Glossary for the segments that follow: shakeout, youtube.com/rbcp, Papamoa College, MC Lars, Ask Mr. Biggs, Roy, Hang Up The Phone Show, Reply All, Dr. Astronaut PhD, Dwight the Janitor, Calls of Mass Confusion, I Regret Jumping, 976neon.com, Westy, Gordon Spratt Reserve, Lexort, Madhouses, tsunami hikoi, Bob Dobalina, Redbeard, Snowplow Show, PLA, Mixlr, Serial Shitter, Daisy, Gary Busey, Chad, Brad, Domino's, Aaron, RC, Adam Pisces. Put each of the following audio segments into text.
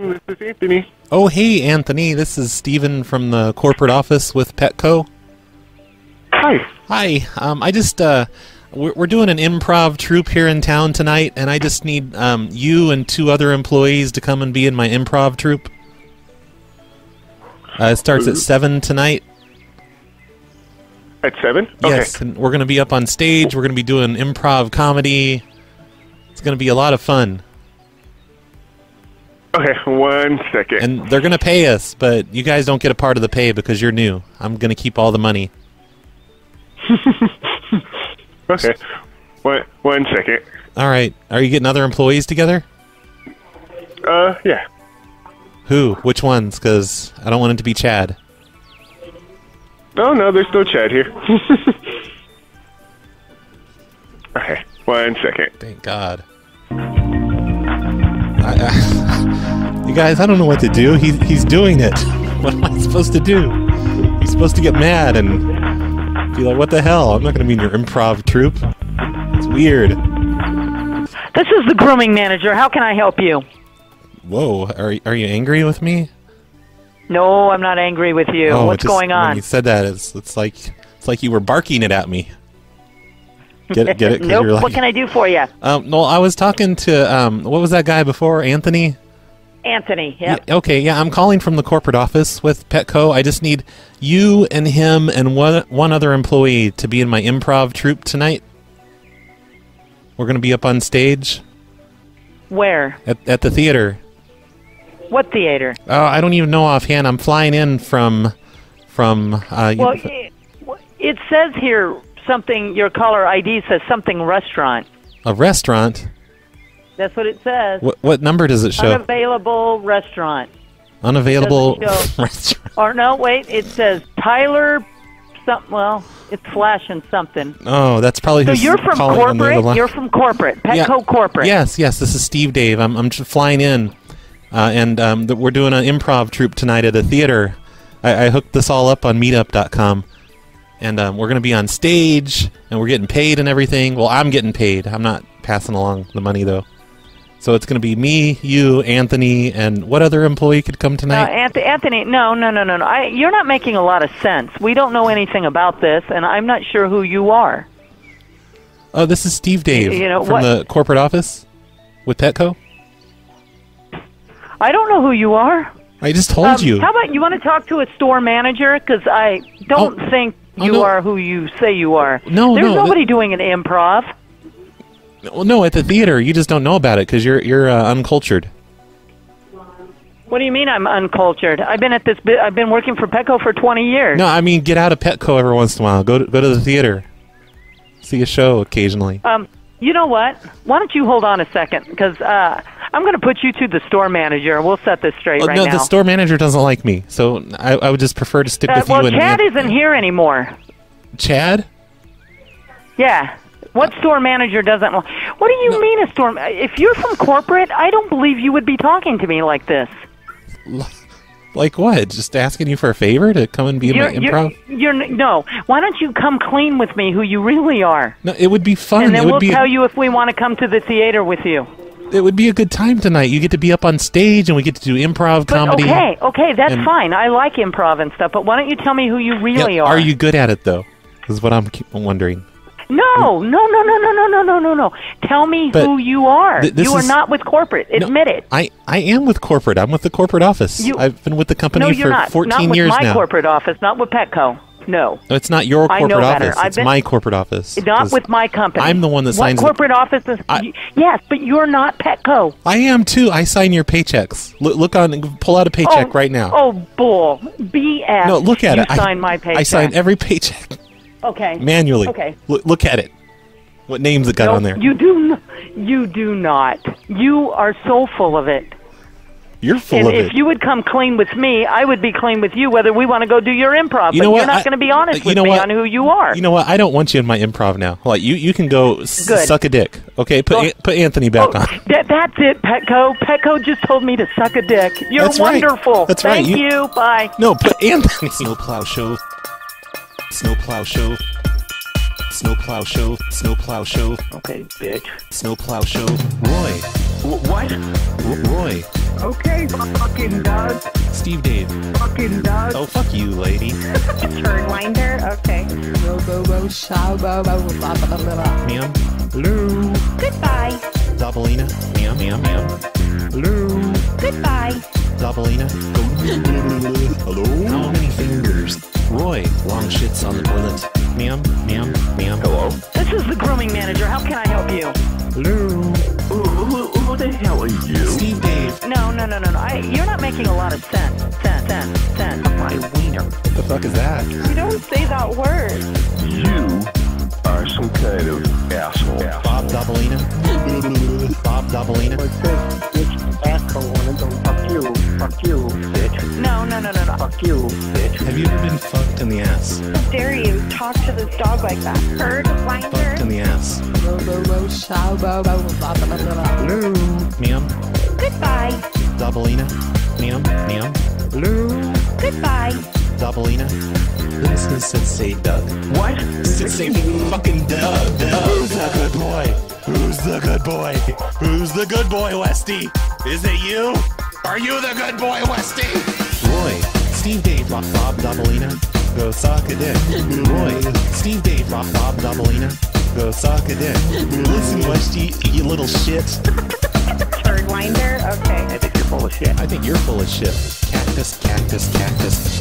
This is Anthony. Oh, hey, Anthony. This is Steven from the corporate office with Petco. Hi. Hi. I just, we're doing an improv troupe here in town tonight, and I just need you and two other employees to come and be in my improv troupe. It starts at 7 tonight. At 7? Okay. Yes, and we're going to be up on stage. We're going to be doing improv comedy. It's going to be a lot of fun. Okay, one second. And they're going to pay us, but you guys don't get a part of the pay because you're new. I'm going to keep all the money. Okay, one second. All right. Are you getting other employees together? Yeah. Who? Which ones? Because I don't want it to be Chad. Oh, no, there's no Chad here. Okay, one second. Thank God. You guys, I don't know what to do. He's doing it. What am I supposed to do? He's supposed to get mad and be like, what the hell? I'm not going to be in your improv troupe. It's weird. This is the grooming manager. How can I help you? Whoa, are you angry with me? No, I'm not angry with you. Oh, what's going on? When you said that, it's like you were barking it at me. Get it? Nope. Like, what can I do for you? No, I was talking to, what was that guy before? Anthony? Anthony, yep. Yeah. Okay, yeah, I'm calling from the corporate office with Petco. I just need you and him and one other employee to be in my improv troupe tonight. We're going to be up on stage. Where? At the theater. What theater? I don't even know offhand. I'm flying in from well, it says here something, your caller ID says something restaurant. A restaurant? That's what it says. What number does it show? Unavailable restaurant. Unavailable restaurant. Or no, wait, it says Tyler something. Well, it's flashing something. Oh, that's probably who's calling. So you're from corporate? You're from corporate. Petco, yeah. Corporate. Yes, yes, this is Steve Dave. I'm just flying in. We're doing an improv troupe tonight at a theater. I hooked this all up on Meetup.com. And we're going to be on stage, and we're getting paid and everything. Well, I'm getting paid. I'm not passing along the money, though. So it's going to be me, you, Anthony, and what other employee could come tonight? Anthony, no. You're not making a lot of sense. We don't know anything about this, and I'm not sure who you are. Oh, this is Steve Dave from the corporate office with Petco. I don't know who you are. I just told you. How about you want to talk to a store manager? Because I don't think... You are who you say you are. No, there's nobody doing an improv. Well, no, at the theater, you just don't know about it because you're uncultured. What do you mean I'm uncultured? I've been working for Petco for 20 years. No, I mean get out of Petco every once in a while. Go to the theater, see a show occasionally. You know what? Why don't you hold on a second because I'm going to put you to the store manager. We'll set this straight right now. No, the store manager doesn't like me, so I would just prefer to stick with you. Well, Chad isn't here anymore. Chad? Yeah. What store manager doesn't like... What do you mean a store... If you're from corporate, I don't believe you would be talking to me like this. Like what? Just asking you for a favor to come and be in my improv? No. Why don't you come clean with me who you really are? No, it would be fun. And then we'll tell you if we want to come to the theater with you. It would be a good time tonight. You get to be up on stage, and we get to do improv comedy. Okay, that's fine. I like improv and stuff, but why don't you tell me who you really are? Are you good at it, though? Is what I'm wondering. No. Tell me who you are. You are not with corporate. Admit it. I am with corporate. I'm with the corporate office. I've been with the company for 14 years now. Not with my corporate office, not with Petco. No. It's not your corporate office. It's my corporate office. Not with my company. I'm the one that signs... corporate office is... Yes, but you're not Petco. I am, too. I sign your paychecks. Look on... Pull out a paycheck right now. Oh, bull. BS. No, look at it. You sign my paycheck. I sign every paycheck. Okay. Manually. Okay. Look at it. What names it got on there. You do not. You are so full of it. You're full of it. If you would come clean with me, I would be clean with you whether we want to go do your improv. But you're not going to be honest with me on who you are. You know what? I don't want you in my improv now. Like you can go suck a dick. Okay, put Anthony back on. That's it, Petco. Petco just told me to suck a dick. You're wonderful. That's right. Thank you. Bye. No, put Anthony. Snowplow Show. Snowplow Show. Snowplow Show, Snowplow Show. Okay, bitch. Snowplow Show. Roy. What? Roy. Okay, fucking Doug. Steve Dave. Fucking Doug. Oh, fuck you, lady. Turnwinder? Okay. Meow. Hello. Goodbye. Dobalina. Meow, meow, meow. Hello. Goodbye. Dobalina. Hello. How many fingers? Roy. Long shits on the toilet. Ma'am, ma'am, ma'am. Hello. This is the grooming manager. How can I help you? Hello. Who the hell are you? Steve Dave. No. You're not making a lot of sense. Sense. My wiener. What the fuck is that? You don't say that word. You are some kind of asshole. Bob Dobalina. Bob Dobalina. Bitch, asshole, and don't fuck you. Fuck you, bitch. No. Fuck you, bitch. Have you ever been fucked in the ass? How dare you talk to this dog like that? Heard, winder. Fucked in the ass. Hello. Ma'am. Goodbye. Dobalina. Ma'am. Hello. Goodbye. Dobalina. This is Sensei Doug. What? Sensei fucking Doug. Who's the good boy? Who's the good boy, Westy? Is it you? Are you the good boy, Westy? Roy, Steve Dave, Bob Dobalina, go suck a dick. Roy, Steve Dave, Bob Dobalina, go suck a dick. Listen, Westy, you little shit. Third winder? Okay. I think you're full of shit. Cactus,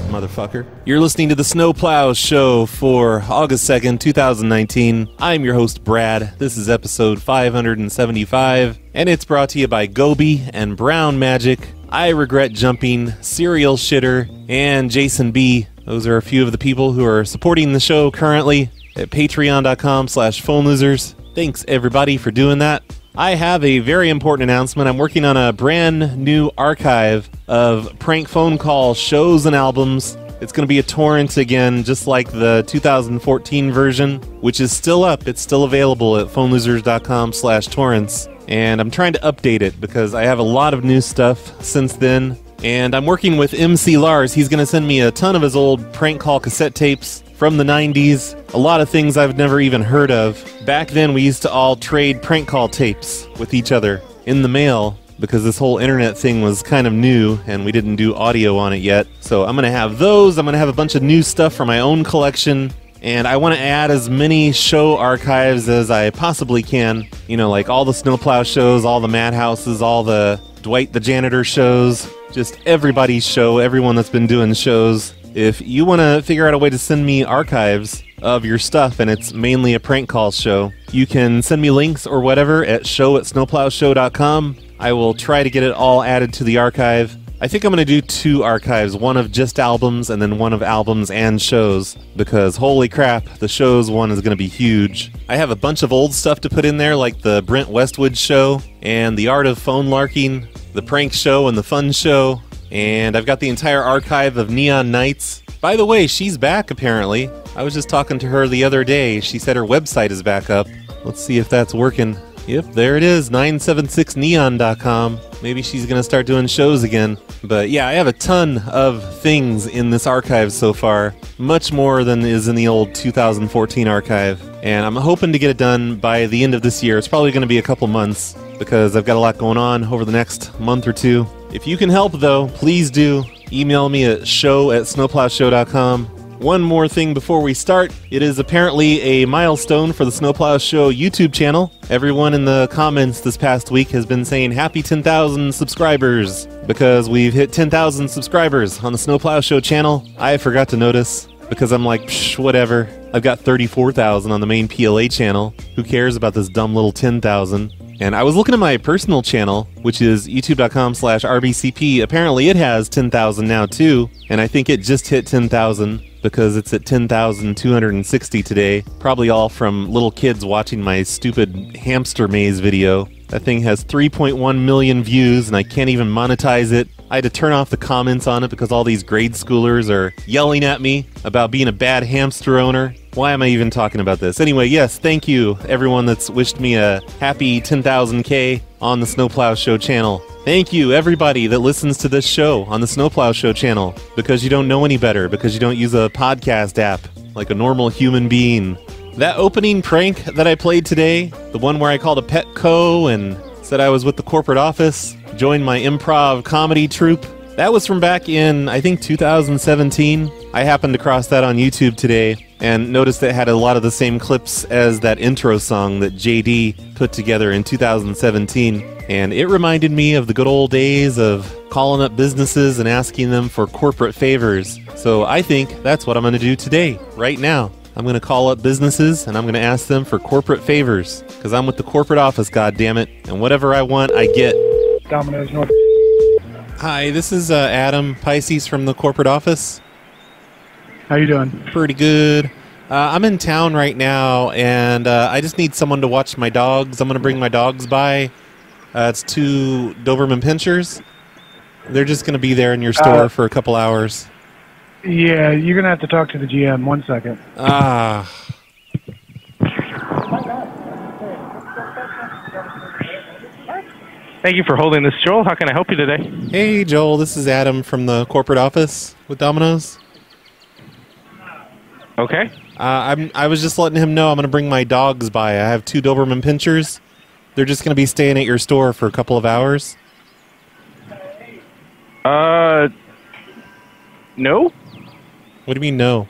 motherfucker. You're listening to the Snowplow Show for August 2nd, 2019. I'm your host, Brad. This is episode 575, and it's brought to you by Goby and Brown Magic, I Regret Jumping, Serial Shitter, and Jason B. Those are a few of the people who are supporting the show currently at patreon.com/phonelosers. Thanks, everybody, for doing that. I have a very important announcement. I'm working on a brand new archive of prank phone call shows and albums. It's going to be a torrent again, just like the 2014 version, which is still up. It's still available at phonelosers.com/torrents. And I'm trying to update it because I have a lot of new stuff since then. And I'm working with MC Lars. He's going to send me a ton of his old prank call cassette tapes from the 90s, a lot of things I've never even heard of. Back then, we used to all trade prank call tapes with each other in the mail because this whole internet thing was kind of new and we didn't do audio on it yet. So I'm going to have those. I'm going to have a bunch of new stuff from my own collection. And I want to add as many show archives as I possibly can. You know, like all the Snowplow shows, all the Madhouses, all the Dwight the Janitor shows, just everybody's show, everyone that's been doing shows. If you want to figure out a way to send me archives of your stuff, and it's mainly a prank call show, you can send me links or whatever at show@snowplowshow.com. I will try to get it all added to the archive. I think I'm going to do two archives, one of just albums and then one of albums and shows, because holy crap, the shows one is going to be huge. I have a bunch of old stuff to put in there, like the Brent Westwood Show and the Art of Phone Larking, the Prank Show and the Fun Show. And I've got the entire archive of Neon Nights. By the way, she's back, apparently. I was just talking to her the other day. She said her website is back up. Let's see if that's working. Yep, there it is, 976neon.com. Maybe she's going to start doing shows again. But yeah, I have a ton of things in this archive so far. Much more than is in the old 2014 archive. And I'm hoping to get it done by the end of this year. It's probably going to be a couple months because I've got a lot going on over the next month or two. If you can help, though, please do. Email me at show@snowplowshow.com. One more thing before we start. It is apparently a milestone for the Snowplow Show YouTube channel. Everyone in the comments this past week has been saying happy 10,000 subscribers because we've hit 10,000 subscribers on the Snowplow Show channel. I forgot to notice because I'm like, psh, whatever. I've got 34,000 on the main PLA channel. Who cares about this dumb little 10,000? And I was looking at my personal channel, which is youtube.com/RBCP. Apparently it has 10,000 now too. And I think it just hit 10,000 because it's at 10,260 today. Probably all from little kids watching my stupid hamster maze video. That thing has 3.1 million views and I can't even monetize it. I had to turn off the comments on it because all these grade schoolers are yelling at me about being a bad hamster owner. Why am I even talking about this? Anyway, yes, thank you, everyone that's wished me a happy 10,000K on the Snowplow Show channel. Thank you, everybody that listens to this show on the Snowplow Show channel, because you don't know any better, because you don't use a podcast app like a normal human being. That opening prank that I played today, the one where I called a Petco and said I was with the corporate office, joined my improv comedy troupe, that was from back in, I think, 2017. I happened across that on YouTube today and noticed it had a lot of the same clips as that intro song that JD put together in 2017. And it reminded me of the good old days of calling up businesses and asking them for corporate favors. So I think that's what I'm going to do today, right now. I'm going to call up businesses and I'm going to ask them for corporate favors because I'm with the corporate office, goddammit. And whatever I want, I get. Domino's North. Hi, this is Adam Pisces from the corporate office. How you doing? Pretty good. I'm in town right now, and I just need someone to watch my dogs. I'm going to bring my dogs by. It's two Doberman Pinschers. They're just going to be there in your store for a couple hours. Yeah, you're going to have to talk to the GM. 1 second. Ah. Thank you for holding this, Joel. How can I help you today? Hey, Joel. This is Adam from the corporate office with Domino's. Okay. I was just letting him know I'm going to bring my dogs by. I have two Doberman Pinschers. They're just going to be staying at your store for a couple of hours. No? What do you mean, no?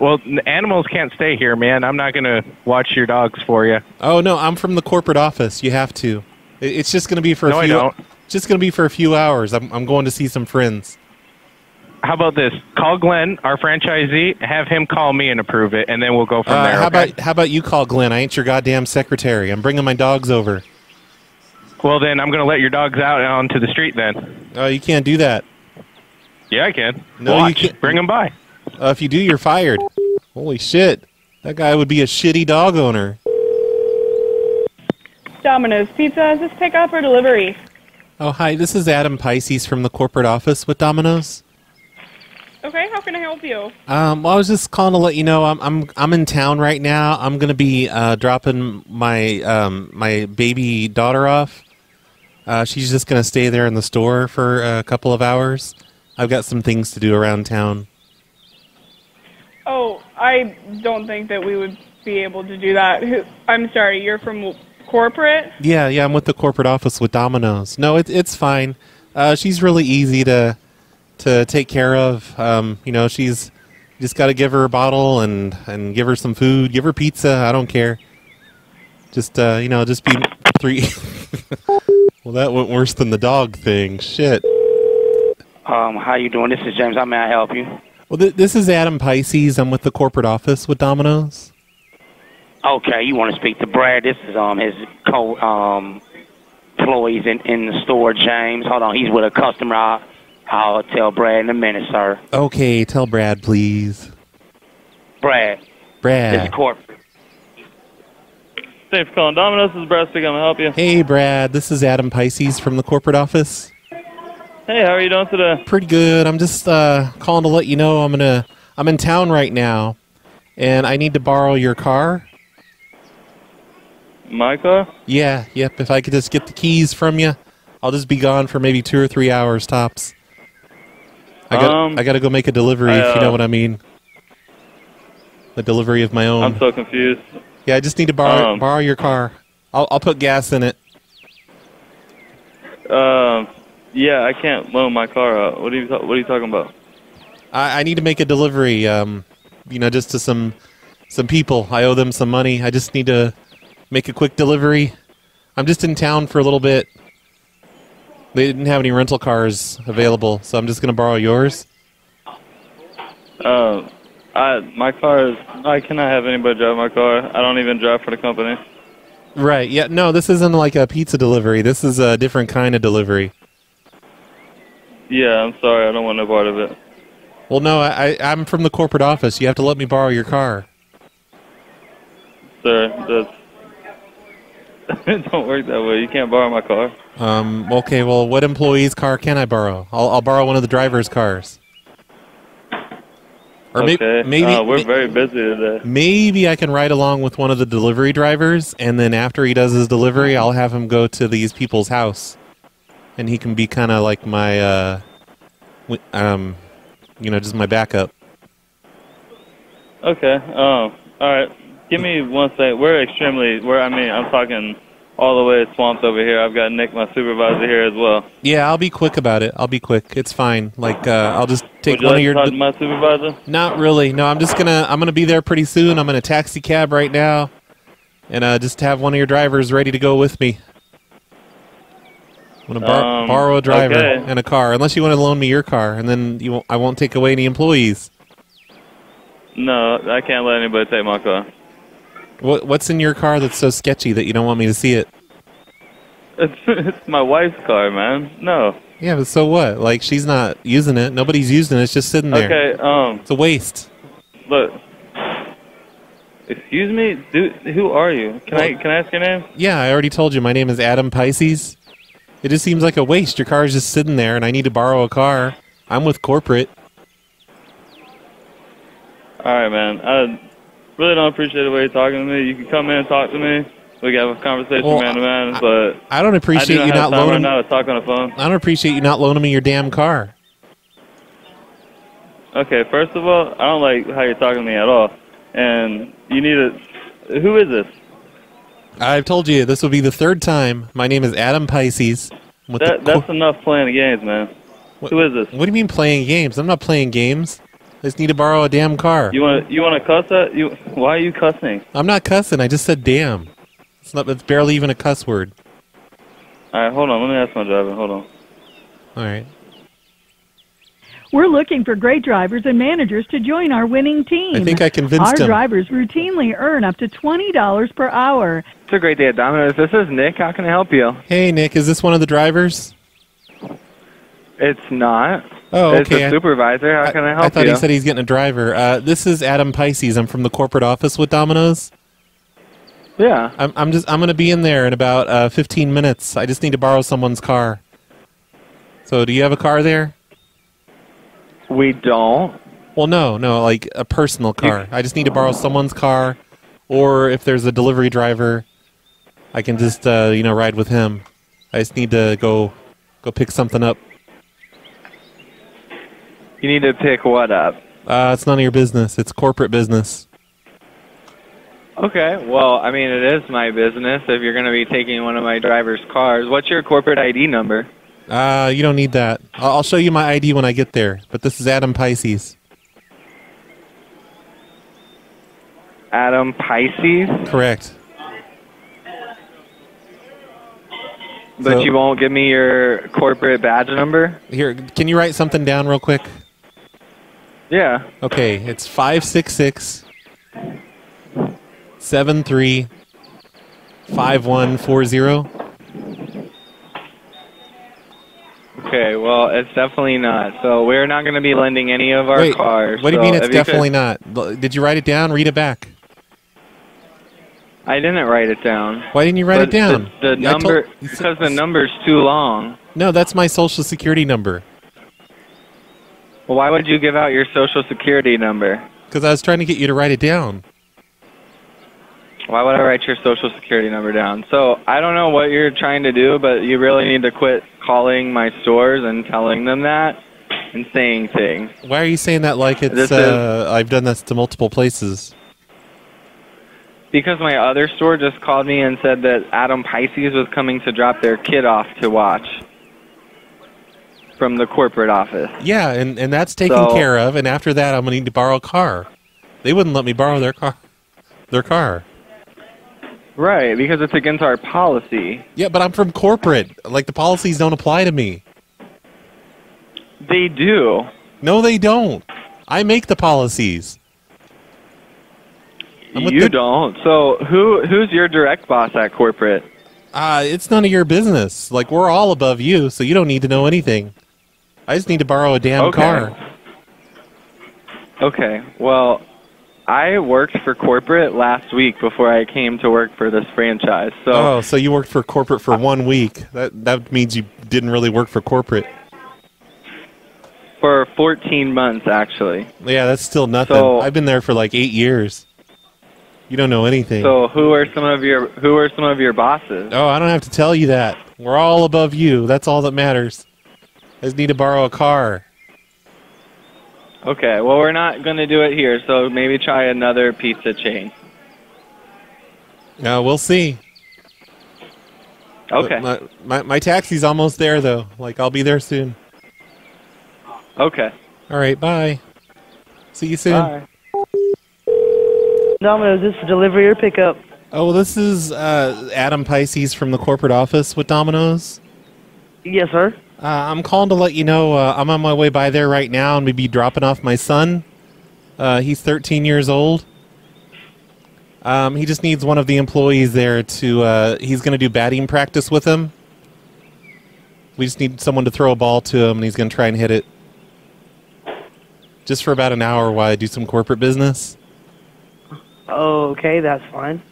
Well, animals can't stay here, man. I'm not going to watch your dogs for you. Oh, no. I'm from the corporate office. You have to. It's just going to be for a few. No, I don't. Just going to be for a few hours. I'm going to see some friends. How about this? Call Glenn, our franchisee. Have him call me and approve it, and then we'll go from there. How about you call Glenn? I ain't your goddamn secretary. I'm bringing my dogs over. Well, then I'm going to let your dogs out onto the street. Then. Oh, you can't do that. Yeah, I can. No, watch. You can't. Bring them by. If you do, you're fired. Holy shit! That guy would be a shitty dog owner. Domino's Pizza. Is this pickup or delivery? Oh, hi. This is Adam Pisces from the corporate office with Domino's. Okay. How can I help you? Well, I was just calling to let you know I'm in town right now. I'm gonna be dropping my my baby daughter off. She's just gonna stay there in the store for a couple of hours. I've got some things to do around town. Oh, I don't think that we would be able to do that. I'm sorry. You're from corporate? Yeah, I'm with the corporate office with Domino's. No, it's fine. She's really easy to take care of. You know, she's just got to give her a bottle and give her some food, give her pizza. I don't care. Just you know, just be three. Well, that went worse than the dog thing. Shit. How you doing? This is James. How may I help you? Well, this is Adam Pisces. I'm with the corporate office with Domino's. Okay, you want to speak to Brad? This is his employees in the store, James. Hold on, he's with a customer. I'll tell Brad in a minute, sir. Okay, tell Brad, please. Brad. This is corporate. Thanks for calling Domino's. This is Brad speaking. I'm going to help you. Hey, Brad. This is Adam Pisces from the corporate office. Hey, how are you doing today? Pretty good. I'm just calling to let you know I'm in town right now, and I need to borrow your car. My car? Yeah, yep. If I could just get the keys from you, I'll just be gone for maybe 2 or 3 hours tops. I got to go make a delivery, if you know what I mean. A delivery of my own. I'm so confused. Yeah, I just need to borrow your car. I'll put gas in it. Yeah, I can't loan my car out. What are you talking about? I need to make a delivery. You know, just to some people. I owe them some money. I just need to make a quick delivery. I'm just in town for a little bit. They didn't have any rental cars available, so I'm just going to borrow yours. I cannot have anybody drive my car. I don't even drive for the company. Right, yeah, no, this isn't like a pizza delivery. This is a different kind of delivery. Yeah, I'm sorry. I don't want no part of it. Well, no, I'm from the corporate office. You have to let me borrow your car. Sir, that's... It don't work that way. You can't borrow my car. Okay, well, what employee's car can I borrow? I'll borrow one of the driver's cars. Or okay. We're very busy today. Maybe I can ride along with one of the delivery drivers, and then after he does his delivery, I'll have him go to these people's house. And he can be kind of like my, you know, just my backup. Okay, All right. Give me one second. I'm talking all the way swamped over here. I've got Nick, my supervisor, here as well. Yeah, I'll be quick about it. I'll be quick. It's fine. Like, I'll just take Would you like to talk to my supervisor? Not really. No, I'm just gonna be there pretty soon. I'm in a taxi cab right now, and just have one of your drivers ready to go with me. I'm gonna borrow a driver and a car, unless you want to loan me your car, and then you I won't take away any employees. No, I can't let anybody take my car. What's in your car that's so sketchy that you don't want me to see it? It's my wife's car, man. No. Yeah, but so what? Like, she's not using it. Nobody's using it. It's just sitting there. Okay, it's a waste. Look. Excuse me? Dude, who are you? Can I ask your name? Yeah, I already told you. My name is Adam Pisces. It just seems like a waste. Your car's just sitting there, and I need to borrow a car. I'm with corporate. All right, man. Really don't appreciate the way you're talking to me. You can come in and talk to me. We can have a conversation man to man, but I don't appreciate you not loaning me. I don't appreciate you not loaning me your damn car. Okay, first of all, I don't like how you're talking to me at all. And you need a who is this? I've told you this will be the third time. My name is Adam Pisces. That's enough playing games, man. Who is this? What do you mean playing games? I'm not playing games. I just need to borrow a damn car. You want to cuss at you? Why are you cussing? I'm not cussing. I just said damn. It's barely even a cuss word. All right, hold on. Let me ask my driver. Hold on. All right. We're looking for great drivers and managers to join our winning team. I think I convinced him. Our drivers routinely earn up to $20 per hour. It's a great day at Domino's. This is Nick. How can I help you? Hey, Nick. Is this one of the drivers? It's not. Oh, okay. It's a supervisor. How can I help you? I thought he said he's getting a driver. This is Adam Pisces. I'm from the corporate office with Domino's. Yeah. I'm going to be in there in about 15 minutes. I just need to borrow someone's car. So, do you have a car there? We don't. Well, no, like a personal car. I just need to borrow someone's car, or if there's a delivery driver, I can just ride with him. I just need to go pick something up. You need to pick what up? It's none of your business. It's corporate business. Okay. Well, I mean, it is my business if you're going to be taking one of my driver's cars. What's your corporate ID number? You don't need that. I'll show you my ID when I get there, but this is Adam Pisces. Adam Pisces? Correct. But you won't give me your corporate badge number? Here, can you write something down real quick? Yeah. Okay, it's 566-73-5140. Okay, well, it's definitely not. So we're not going to be lending any of our cars. What do you mean it's definitely not? Did you write it down? Read it back. I didn't write it down. Why didn't you write it down? The number, because the number's too long. No, that's my Social Security number. Well, why would you give out your Social Security number? Because I was trying to get you to write it down. Why would I write your Social Security number down? So I don't know what you're trying to do, but you really need to quit calling my stores and telling them that and saying things. Why are you saying that like it's, I've done this to multiple places? Because my other store just called me and said that Adam Pisces was coming to drop their kid off to watch from the corporate office. Yeah, and that's taken care of, and after that I'm going to need to borrow a car. They wouldn't let me borrow their car. Right, because it's against our policy. Yeah, but I'm from corporate. Like, the policies don't apply to me. They do. No, they don't. I make the policies. You don't. So who's your direct boss at corporate? It's none of your business. Like, we're all above you, so you don't need to know anything. I just need to borrow a damn car. Okay, well, I worked for corporate last week before I came to work for this franchise. So so you worked for corporate for 1 week. That means you didn't really work for corporate. For 14 months, actually. Yeah, that's still nothing. So, I've been there for like 8 years. You don't know anything. So who are some of your bosses? Oh, I don't have to tell you that. We're all above you. That's all that matters. I just need to borrow a car. Okay, well, we're not going to do it here, so maybe try another pizza chain. We'll see. Okay. My taxi's almost there, though. Like, I'll be there soon. Okay. All right, bye. See you soon. Bye. Domino's, is this delivery or pickup? Oh, well, this is Adam Pisces from the corporate office with Domino's. Yes, sir. I'm calling to let you know I'm on my way by there right now, and we'll be dropping off my son. He's 13 years old. He just needs one of the employees there to, he's going to do batting practice with him. We just need someone to throw a ball to him, and he's going to try and hit it. Just for about an hour while I do some corporate business. Okay, that's fine.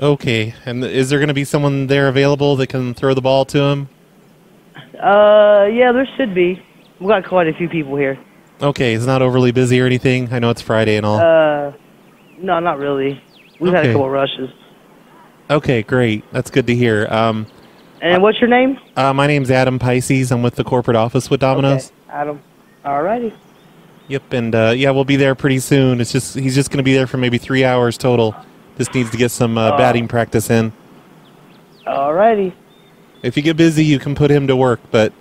Okay, and is there going to be someone there available that can throw the ball to him? Yeah, there should be. We've got quite a few people here. Okay, it's not overly busy or anything? I know it's Friday and all. No, not really. We've had a couple of rushes. Okay, great. That's good to hear. And what's your name? My name's Adam Pisces. I'm with the corporate office with Domino's. Okay, Adam. All righty. Yep, and yeah, we'll be there pretty soon. It's just he's just going to be there for maybe 3 hours total. Just needs to get some batting practice in. All righty. If you get busy, you can put him to work, but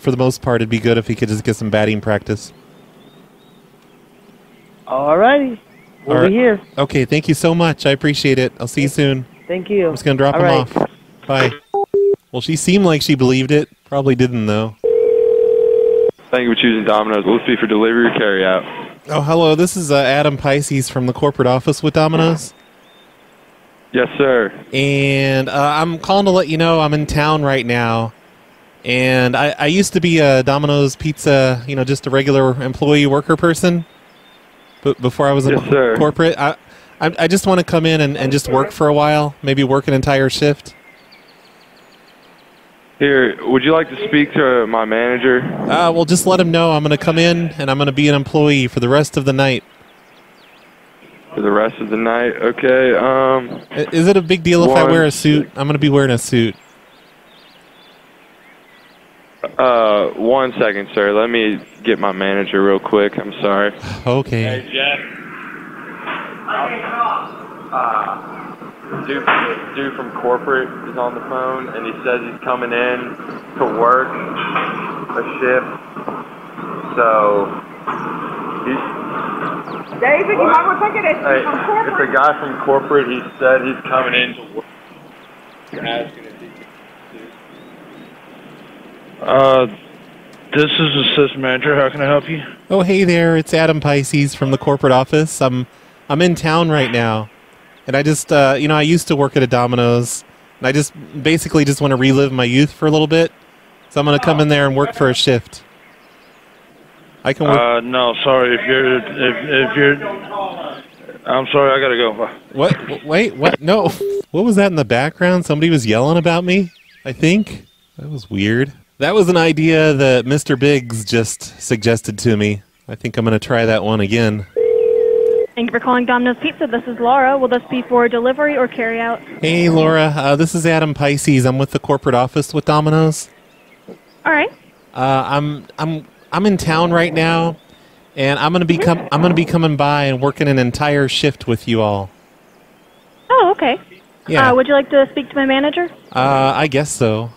for the most part, it'd be good if he could just get some batting practice. All righty. We'll be here. Okay, thank you so much. I appreciate it. I'll see you soon. Thank you. I'm just going to drop him off. Bye. Well, she seemed like she believed it. Probably didn't, though. Thank you for choosing Domino's. We'll see for delivery or carry out. Oh, hello. This is Adam Pisces from the corporate office with Domino's. Yes, sir. And I'm calling to let you know I'm in town right now. And I used to be a Domino's Pizza, you know, just a regular employee worker person. But before I was in corporate, I just want to come in and just work for a while, maybe work an entire shift. Here, would you like to speak to my manager? Well, just let him know I'm going to come in and I'm going to be an employee for the rest of the night. For the rest of the night? Okay, Is it a big deal if I wear a suit? I'm going to be wearing a suit. 1 second, sir. Let me get my manager real quick. I'm sorry. Okay. Hey, Jack. Dude from corporate is on the phone, and he says he's coming in to work a shift. So, David, you might want to take it. It's a guy from corporate. He said he's coming in to work. You're asking if he can. This is assistant manager. How can I help you? Oh, hey there. It's Adam Pisces from the corporate office. I'm in town right now. And I just, you know, I used to work at a Domino's, and I just basically just want to relive my youth for a little bit. So I'm going to come in there and work for a shift. I can work. No, sorry, I'm sorry, I got to go. What? Wait, what? No. What was that in the background? Somebody was yelling about me, I think. That was weird. That was an idea that Mr. Biggs just suggested to me. I think I'm going to try that one again. Thank you for calling Domino's Pizza. This is Laura. Will this be for delivery or carry out? Hey, Laura. This is Adam Pisces. I'm with the corporate office with Domino's. All right. I'm in town right now, and I'm gonna be coming by and working an entire shift with you all. Oh, okay. Yeah. Would you like to speak to my manager? I guess so.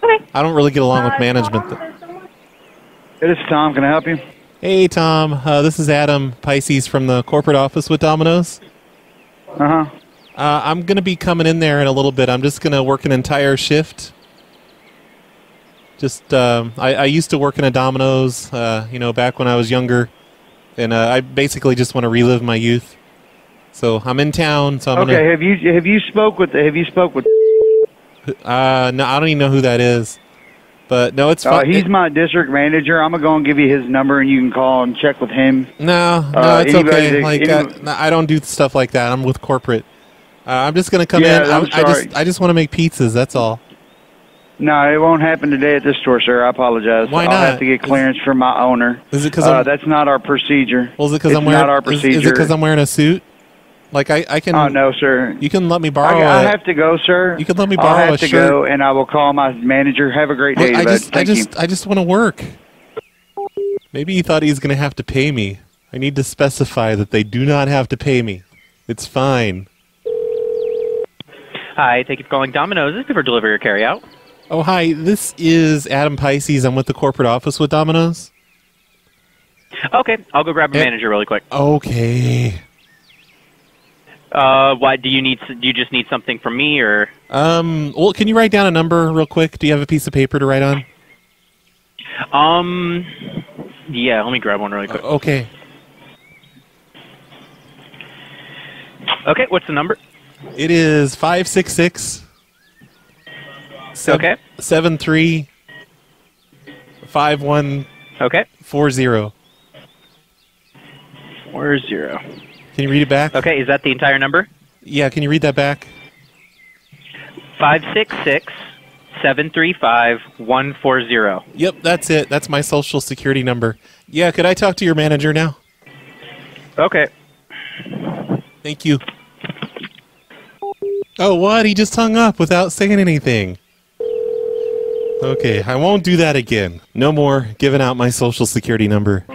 Okay. I don't really get along with management, though. It is Tom. Can I help you? Hey, Tom. This is Adam Pisces from the corporate office with Domino's. Uh-huh. I'm going to be coming in there in a little bit. I'm just going to work an entire shift. Just, I used to work in a Domino's, you know, back when I was younger. And I basically just want to relive my youth. So I'm in town, so I'm going to... Okay, have you spoke with... No, I don't even know who that is. But no, it's fine. He's my district manager. I'm gonna go and give you his number, and you can call and check with him. No, it's okay. Like I don't do stuff like that. I'm with corporate. I'm just gonna come in. I just want to make pizzas. That's all. No, it won't happen today at this store, sir. I apologize. Why not? I'll have to get clearance from my owner. Is it because that's not our procedure? Well, is it because I'm wearing? Not our procedure. Is it because I'm wearing a suit? Like I can. Oh no, sir. You can let me borrow. I have to go, sir. You can let me borrow a shirt. I have to go, and I will call my manager. Have a great day. I just want to work. Maybe he thought he was going to have to pay me. I need to specify that they do not have to pay me. It's fine. Hi, thank you for calling Domino's. This is for delivery or carry out. Oh, hi. This is Adam Pisces. I'm with the corporate office with Domino's. Okay, I'll go grab a manager really quick. Okay. Why do you need? Do you just need something from me, or? Well, can you write down a number real quick? Do you have a piece of paper to write on? Yeah, let me grab one really quick. Okay. Okay, what's the number? It is 566. Okay. 7351. Okay. 40. 40. Can you read it back? Okay, is that the entire number? Yeah, can you read that back? 566-735-140. Yep, that's it. That's my social security number. Yeah, could I talk to your manager now? Okay. Thank you. Oh, what? He just hung up without saying anything. Okay, I won't do that again. No more giving out my social security number.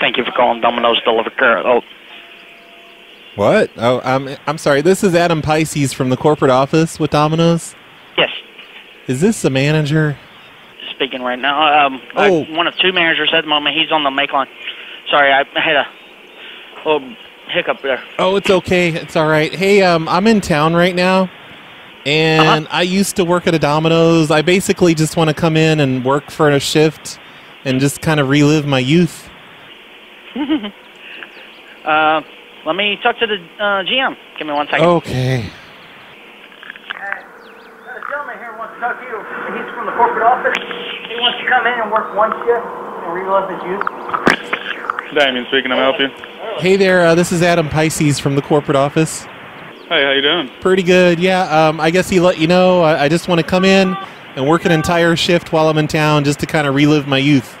Thank you for calling Domino's Delivery Carrot. Oh. What? Oh, I'm sorry. This is Adam Pisces from the corporate office with Domino's. Yes. Is this the manager? Speaking right now. One of two managers at the moment. He's on the make line. Sorry, I had a little hiccup there. Oh, it's okay. It's all right. Hey, I'm in town right now. And I used to work at a Domino's. I basically just want to come in and work for a shift and just kind of relive my youth. Let me talk to the GM. Give me 1 second. Okay. A gentleman here wants to talk to you. He's from the corporate office. He wants to come in and work one shift and relive his youth. Damien speaking. I'm help you. Hey there. This is Adam Pisces from the corporate office. Hey, how you doing? Pretty good, yeah. I guess he let you know I just want to come in and work an entire shift while I'm in town just to kind of relive my youth.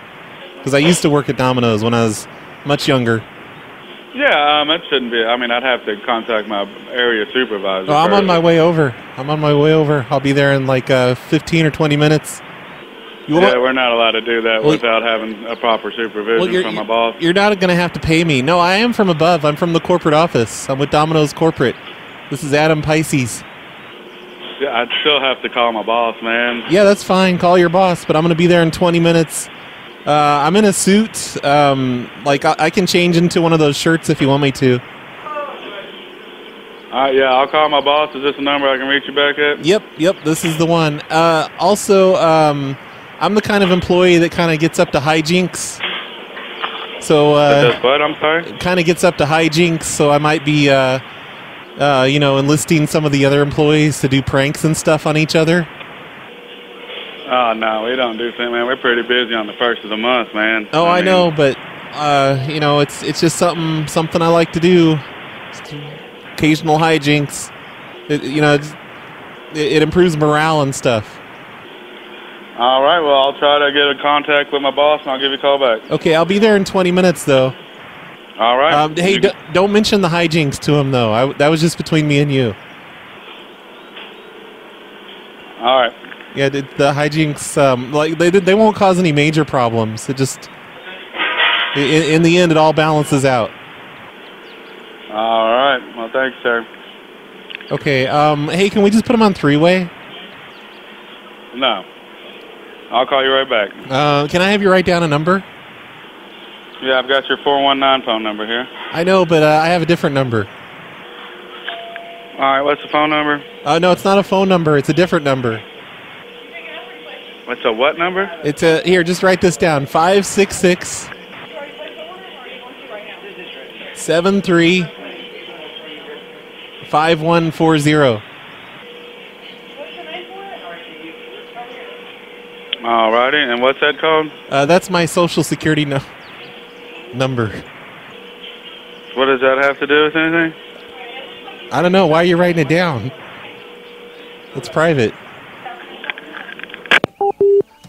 Because I used to work at Domino's when I was much younger. Yeah, that shouldn't be. I mean, I'd have to contact my area supervisor. Oh, I'm on my way over. I'm on my way over. I'll be there in like 15 or 20 minutes. Yeah, we're not allowed to do that without having a proper supervision from my boss. You're not going to have to pay me. No, I am from above. I'm from the corporate office. I'm with Domino's Corporate. This is Adam Pisces. Yeah, I'd still have to call my boss, man. Yeah, that's fine. Call your boss, but I'm going to be there in 20 minutes. I'm in a suit. I can change into one of those shirts if you want me to. All right, yeah, I'll call my boss. Is this the number I can reach you back at? Yep, this is the one. I'm the kind of employee that kind of gets up to hijinks. So, kind of gets up to hijinks, so I might be... enlisting some of the other employees to do pranks and stuff on each other? Oh, no, we don't do that, man. We're pretty busy on the first of the month, man. Oh, I know, but, it's just something I like to do. Occasional hijinks. It improves morale and stuff. All right, well, I'll try to get in contact with my boss, and I'll give you a call back. Okay, I'll be there in 20 minutes, though. All right. Hey, don't mention the hijinks to him, though. That was just between me and you. All right. Yeah, the hijinks, they won't cause any major problems. It just, in the end, it all balances out. All right. Well, thanks, sir. Okay. Hey, can we just put him on three-way? No. I'll call you right back. Can I have you write down a number? Yeah, I've got your 419 phone number here. I know, but I have a different number. All right, what's the phone number? No, it's not a phone number. It's a different number. What's a what number? It's a... Here, just write this down. 566-73-5140. All righty, and what's that called? That's my social security number. What does that have to do with anything? I don't know. Why are you writing it down? It's private.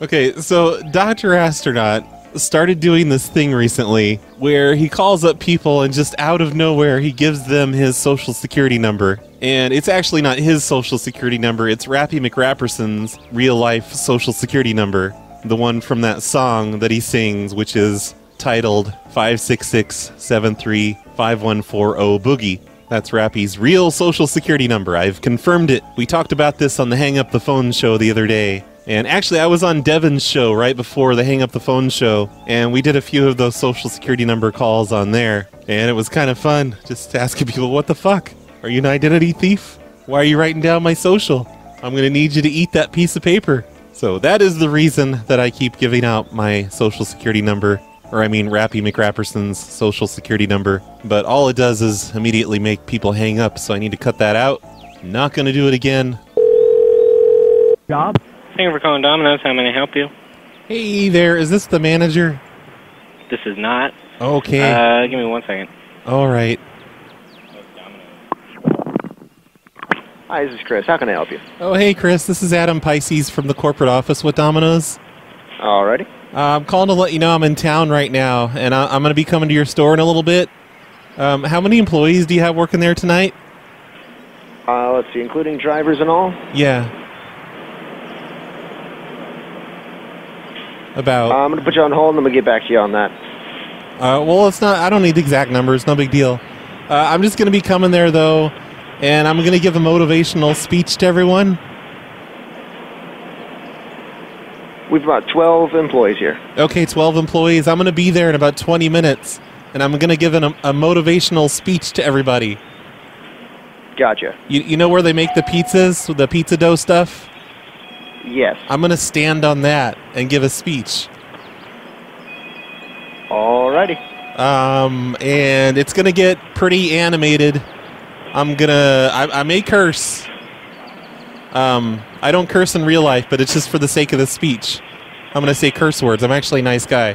Okay, so Dr. Astronaut started doing this thing recently where he calls up people and just out of nowhere he gives them his social security number. And it's actually not his social security number, it's Rappy McRapperson's real life social security number. the one from that song that he sings, which is titled 56673-5140 Boogie. That's Rappy's real social security number. I've confirmed it. We talked about this on the Hang Up the Phone show the other day. And actually, I was on Devin's show right before the Hang Up the Phone show, and we did a few of those social security number calls on there. And it was kind of fun, just asking people, what the fuck? Are you an identity thief? Why are you writing down my social? I'm going to need you to eat that piece of paper. So that is the reason that I keep giving out my social security number, or I mean Rappy McRapperson's social security number. But all it does is immediately make people hang up, so I need to cut that out. I'm not going to do it again. Job? Thank you for calling Domino's. How may I help you? Hey there. Is this the manager? This is not. Okay. Give me one second. All right. Hi, this is Chris. How can I help you? Oh, hey, Chris. This is Adam Pisces from the corporate office with Domino's. All righty. I'm calling to let you know I'm in town right now, and I'm going to be coming to your store in a little bit. How many employees do you have working there tonight? Let's see, including drivers and all? Yeah. About. I'm going to put you on hold, and I'm going to get back to you on that. Well, it's not. I don't need exact numbers. No big deal. I'm just going to be coming there, though, and I'm going to give a motivational speech to everyone. We've got 12 employees here. Okay, 12 employees. I'm going to be there in about 20 minutes, and I'm going to give a motivational speech to everybody. Gotcha. You know where they make the pizzas, the pizza dough stuff? Yes. I'm going to stand on that and give a speech. Alrighty. And it's going to get pretty animated. I may curse. I don't curse in real life, but it's just for the sake of the speech. I'm going to say curse words. I'm actually a nice guy.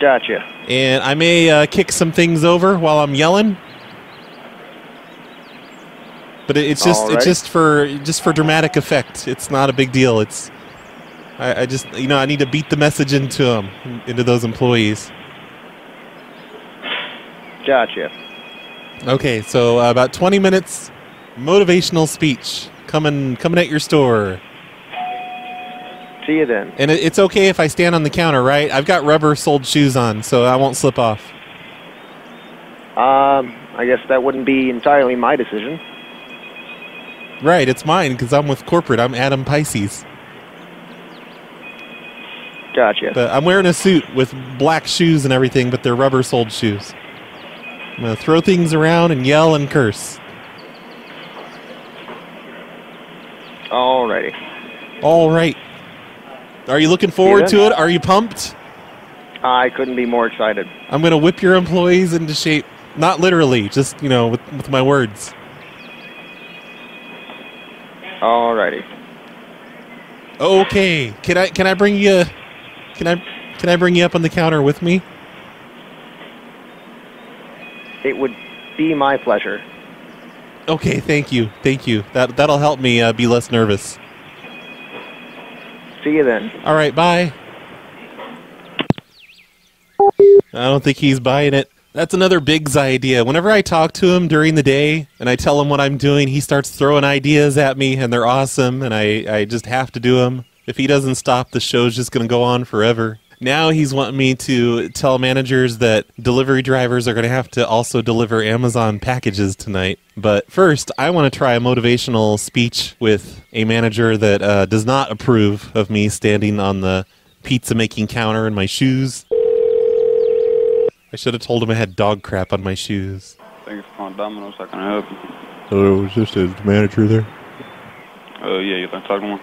Gotcha. And I may kick some things over while I'm yelling. But it's just Alrighty. It's just for dramatic effect. It's not a big deal. It's I just I need to beat the message into them, into those employees. Gotcha. Okay, so about 20 minutes, motivational speech coming at your store. See you then. And it's okay if I stand on the counter, right? I've got rubber-soled shoes on, so I won't slip off. I guess that wouldn't be entirely my decision. Right, it's mine because I'm with corporate. I'm Adam Pisces. Gotcha. But I'm wearing a suit with black shoes and everything, but they're rubber-soled shoes. I'm going to throw things around and yell and curse. Alrighty. All right. Are you looking forward to it? Are you pumped? I couldn't be more excited. I'm going to whip your employees into shape. Not literally, just, with my words. Alrighty. Okay. Can I bring you up on the counter with me? It would be my pleasure. Okay. Thank you. That'll help me be less nervous. See you then. All right. Bye. I don't think he's buying it. That's another Big's idea. Whenever I talk to him during the day and I tell him what I'm doing, he starts throwing ideas at me, and they're awesome, and I just have to do them. If he doesn't stop, the show's just going to go on forever. Now he's wanting me to tell managers that delivery drivers are going to have to also deliver Amazon packages tonight. But first, I want to try a motivational speech with a manager that does not approve of me standing on the pizza-making counter in my shoes. I should have told him I had dog crap on my shoes. Thank you for calling Domino's. How can I help you? Hello, is this the manager there? Oh, yeah, you've been talking to him.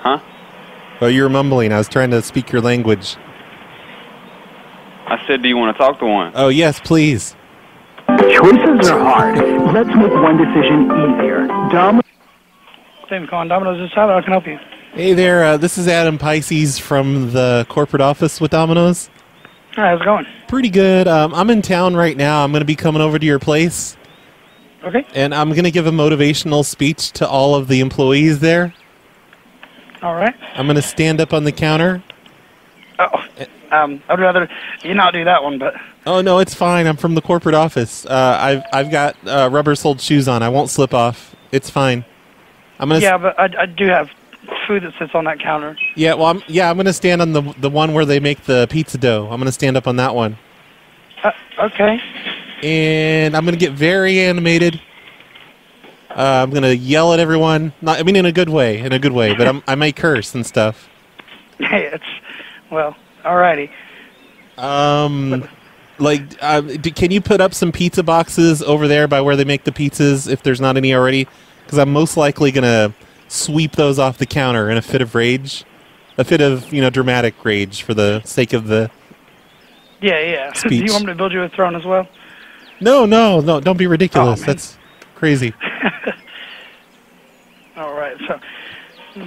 Huh? Oh, you were mumbling. I was trying to speak your language. I said, do you want to talk to one? Oh, yes, please. Choices are hard. Let's make one decision easier. Thank you for calling Domino's. This is Tyler. How can I help you? Hey there, this is Adam Pisces from the corporate office with Domino's. Hi, how's it going? Pretty good. I'm in town right now. I'm going to be coming over to your place. Okay. And I'm going to give a motivational speech to all of the employees there. All right. I'm going to stand up on the counter. Oh, I'd rather you not do that one, but... Oh, no, it's fine. I'm from the corporate office. I've got rubber-soled shoes on. I won't slip off. It's fine. I'm gonna. Yeah, but I do have food that sits on that counter. Yeah, well, I'm gonna stand on the one where they make the pizza dough. I'm gonna stand up on that one. Okay. And I'm gonna get very animated. I'm gonna yell at everyone. Not, I mean, in a good way. But I might curse and stuff. Hey, it's well. Alrighty. Can you put up some pizza boxes over there by where they make the pizzas if there's not any already? Because I'm most likely gonna sweep those off the counter in a fit of rage, dramatic rage for the sake of the. Yeah. Speech. Do you want me to build you a throne as well? No! Don't be ridiculous. Oh, that's crazy. All right, so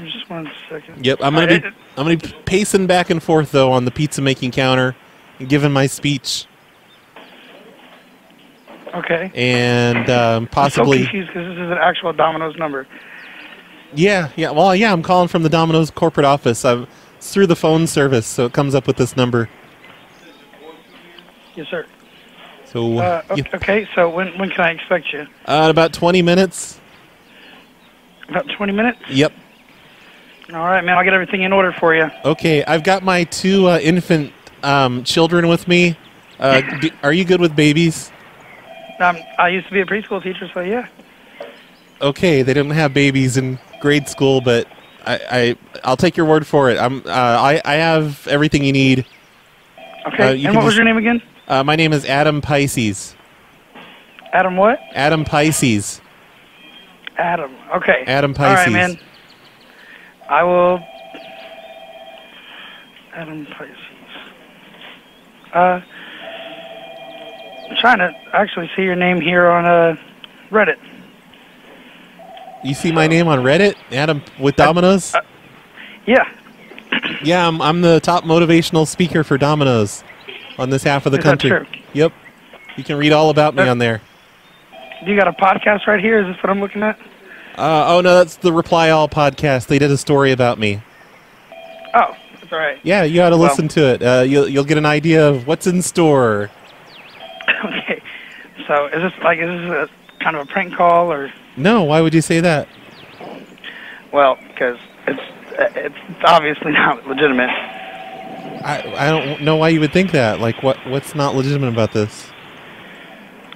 just 1 second. Yep, I'm gonna be pacing back and forth though on the pizza making counter, and giving my speech. Okay. And possibly. I'm so confused because this is an actual Domino's number. Yeah. Well, yeah, I'm calling from the Domino's corporate office. It's through the phone service, so it comes up with this number. Yes, sir. So. Okay. So when can I expect you? About 20 minutes. About 20 minutes. Yep. All right, man. I'll get everything in order for you. Okay. I've got my two infant children with me. Are you good with babies? I used to be a preschool teacher, so yeah. Okay, they didn't have babies in grade school, but I'll take your word for it. I have everything you need. Okay, and what was your name again? My name is Adam Pisces. Adam what? Adam Pisces. Adam, okay. Adam Pisces. All right, man. I will... Adam Pisces. I'm trying to actually see your name here on Reddit. You see my name on Reddit, Adam, with Domino's? Yeah. Yeah, I'm the top motivational speaker for Domino's on this half of the country. Is that true? Yep. You can read all about me on there. You got a podcast right here? Is this what I'm looking at? Oh, no, that's the Reply All podcast. They did a story about me. Oh, that's all right. Yeah, you ought to listen to it. You'll get an idea of what's in store. Okay. So is this kind of a prank call or... No, why would you say that? Well, because it's obviously not legitimate. I don't know why you would think that. Like, what's not legitimate about this?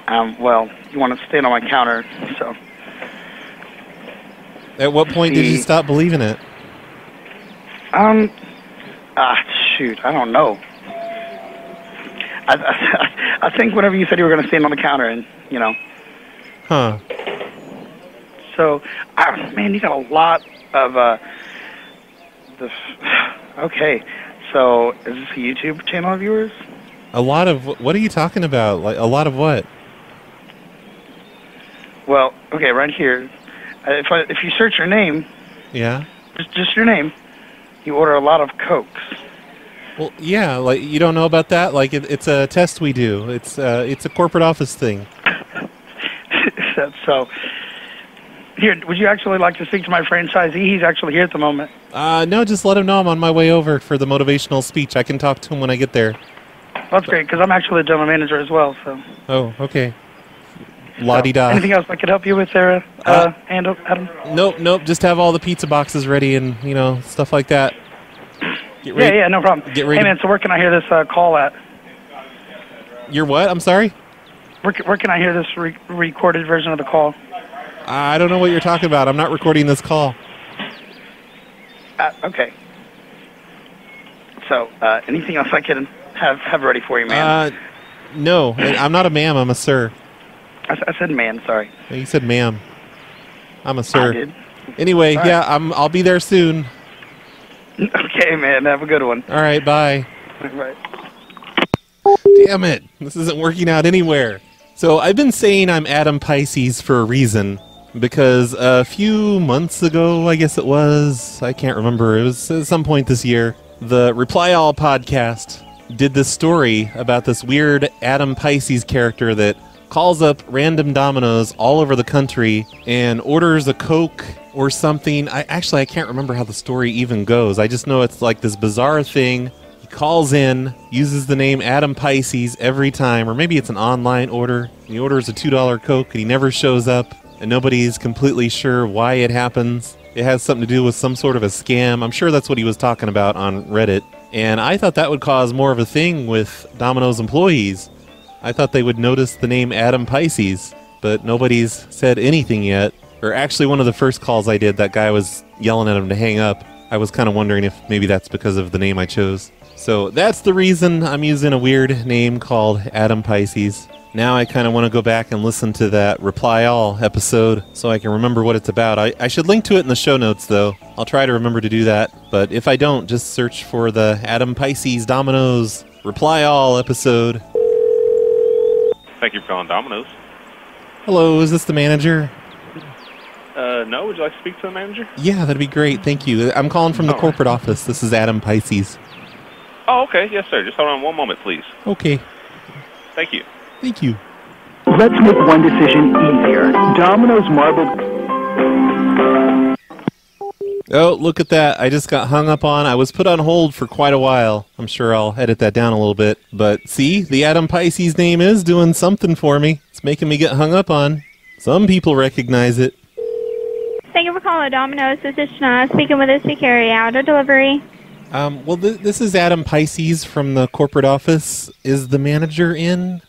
Well, you want to stand on my counter, so... At what point did you stop believing it? Shoot, I don't know. I think whenever you said you were going to stand on the counter and, you know... Huh. So, man, you got a lot of Okay, so is this a YouTube channel of yours? A lot of what are you talking about? Like a lot of what? Well, okay, right here. If you search your name, yeah, just your name, you order a lot of Cokes. Well, yeah, like you don't know about that. Like it's a test we do. It's a corporate office thing. So. Here, would you actually like to speak to my franchisee? He's actually here at the moment. No, just let him know I'm on my way over for the motivational speech. I can talk to him when I get there. That's great, because I'm actually a general manager as well, so... Oh, okay. La-di-da. Anything else I could help you with there, Adam? Nope, just have all the pizza boxes ready and, you know, stuff like that. Yeah, no problem. Get ready. Hey, man, so where can I hear this call at? Your what? I'm sorry? Where can I hear this recorded version of the call? I don't know what you're talking about. I'm not recording this call. Okay. So, anything else I can have ready for you, man? No, I'm not a ma'am. I'm a sir. I said man. Sorry. You said ma'am. I'm a sir. I did. Anyway, all yeah, right. I'll be there soon. Okay, man. Have a good one. All right. Bye. Bye. Damn it! This isn't working out anywhere. So I've been saying I'm Adam Pisces for a reason. Because a few months ago, I guess it was, I can't remember, it was at some point this year, the Reply All podcast did this story about this weird Adam Pisces character that calls up random Domino's all over the country and orders a Coke or something. I can't remember how the story even goes. I just know it's like this bizarre thing. Calls in, uses the name Adam Pisces every time, or maybe it's an online order. He orders a $2 Coke and he never shows up. and nobody's completely sure why it happens. It has something to do with some sort of a scam. I'm sure that's what he was talking about on Reddit. And I thought that would cause more of a thing with Domino's employees. I thought they would notice the name Adam Pisces, but nobody's said anything yet. Or actually, one of the first calls I did, that guy was yelling at him to hang up. I was kind of wondering if maybe that's because of the name I chose. So that's the reason I'm using a weird name called Adam Pisces. Now I kind of want to go back and listen to that Reply All episode so I can remember what it's about. I should link to it in the show notes, though. I'll try to remember to do that. But if I don't, just search for the Adam Pisces Domino's Reply All episode. Thank you for calling Domino's. Hello, is this the manager? No, would you like to speak to the manager? Yeah, that'd be great. Thank you. I'm calling from the corporate office. This is Adam Pisces. Oh, okay. Yes, sir. Just hold on one moment, please. Okay. Thank you. Thank you. Let's make one decision easier. Domino's Marble... Oh, look at that. I just got hung up on. I was put on hold for quite a while. I'm sure I'll edit that down a little bit. But see, the Adam Pisces name is doing something for me. It's making me get hung up on. Some people recognize it. Thank you for calling Domino's. This is Shana speaking with us to carry out a delivery. Well, this is Adam Pisces from the corporate office. Is the manager in?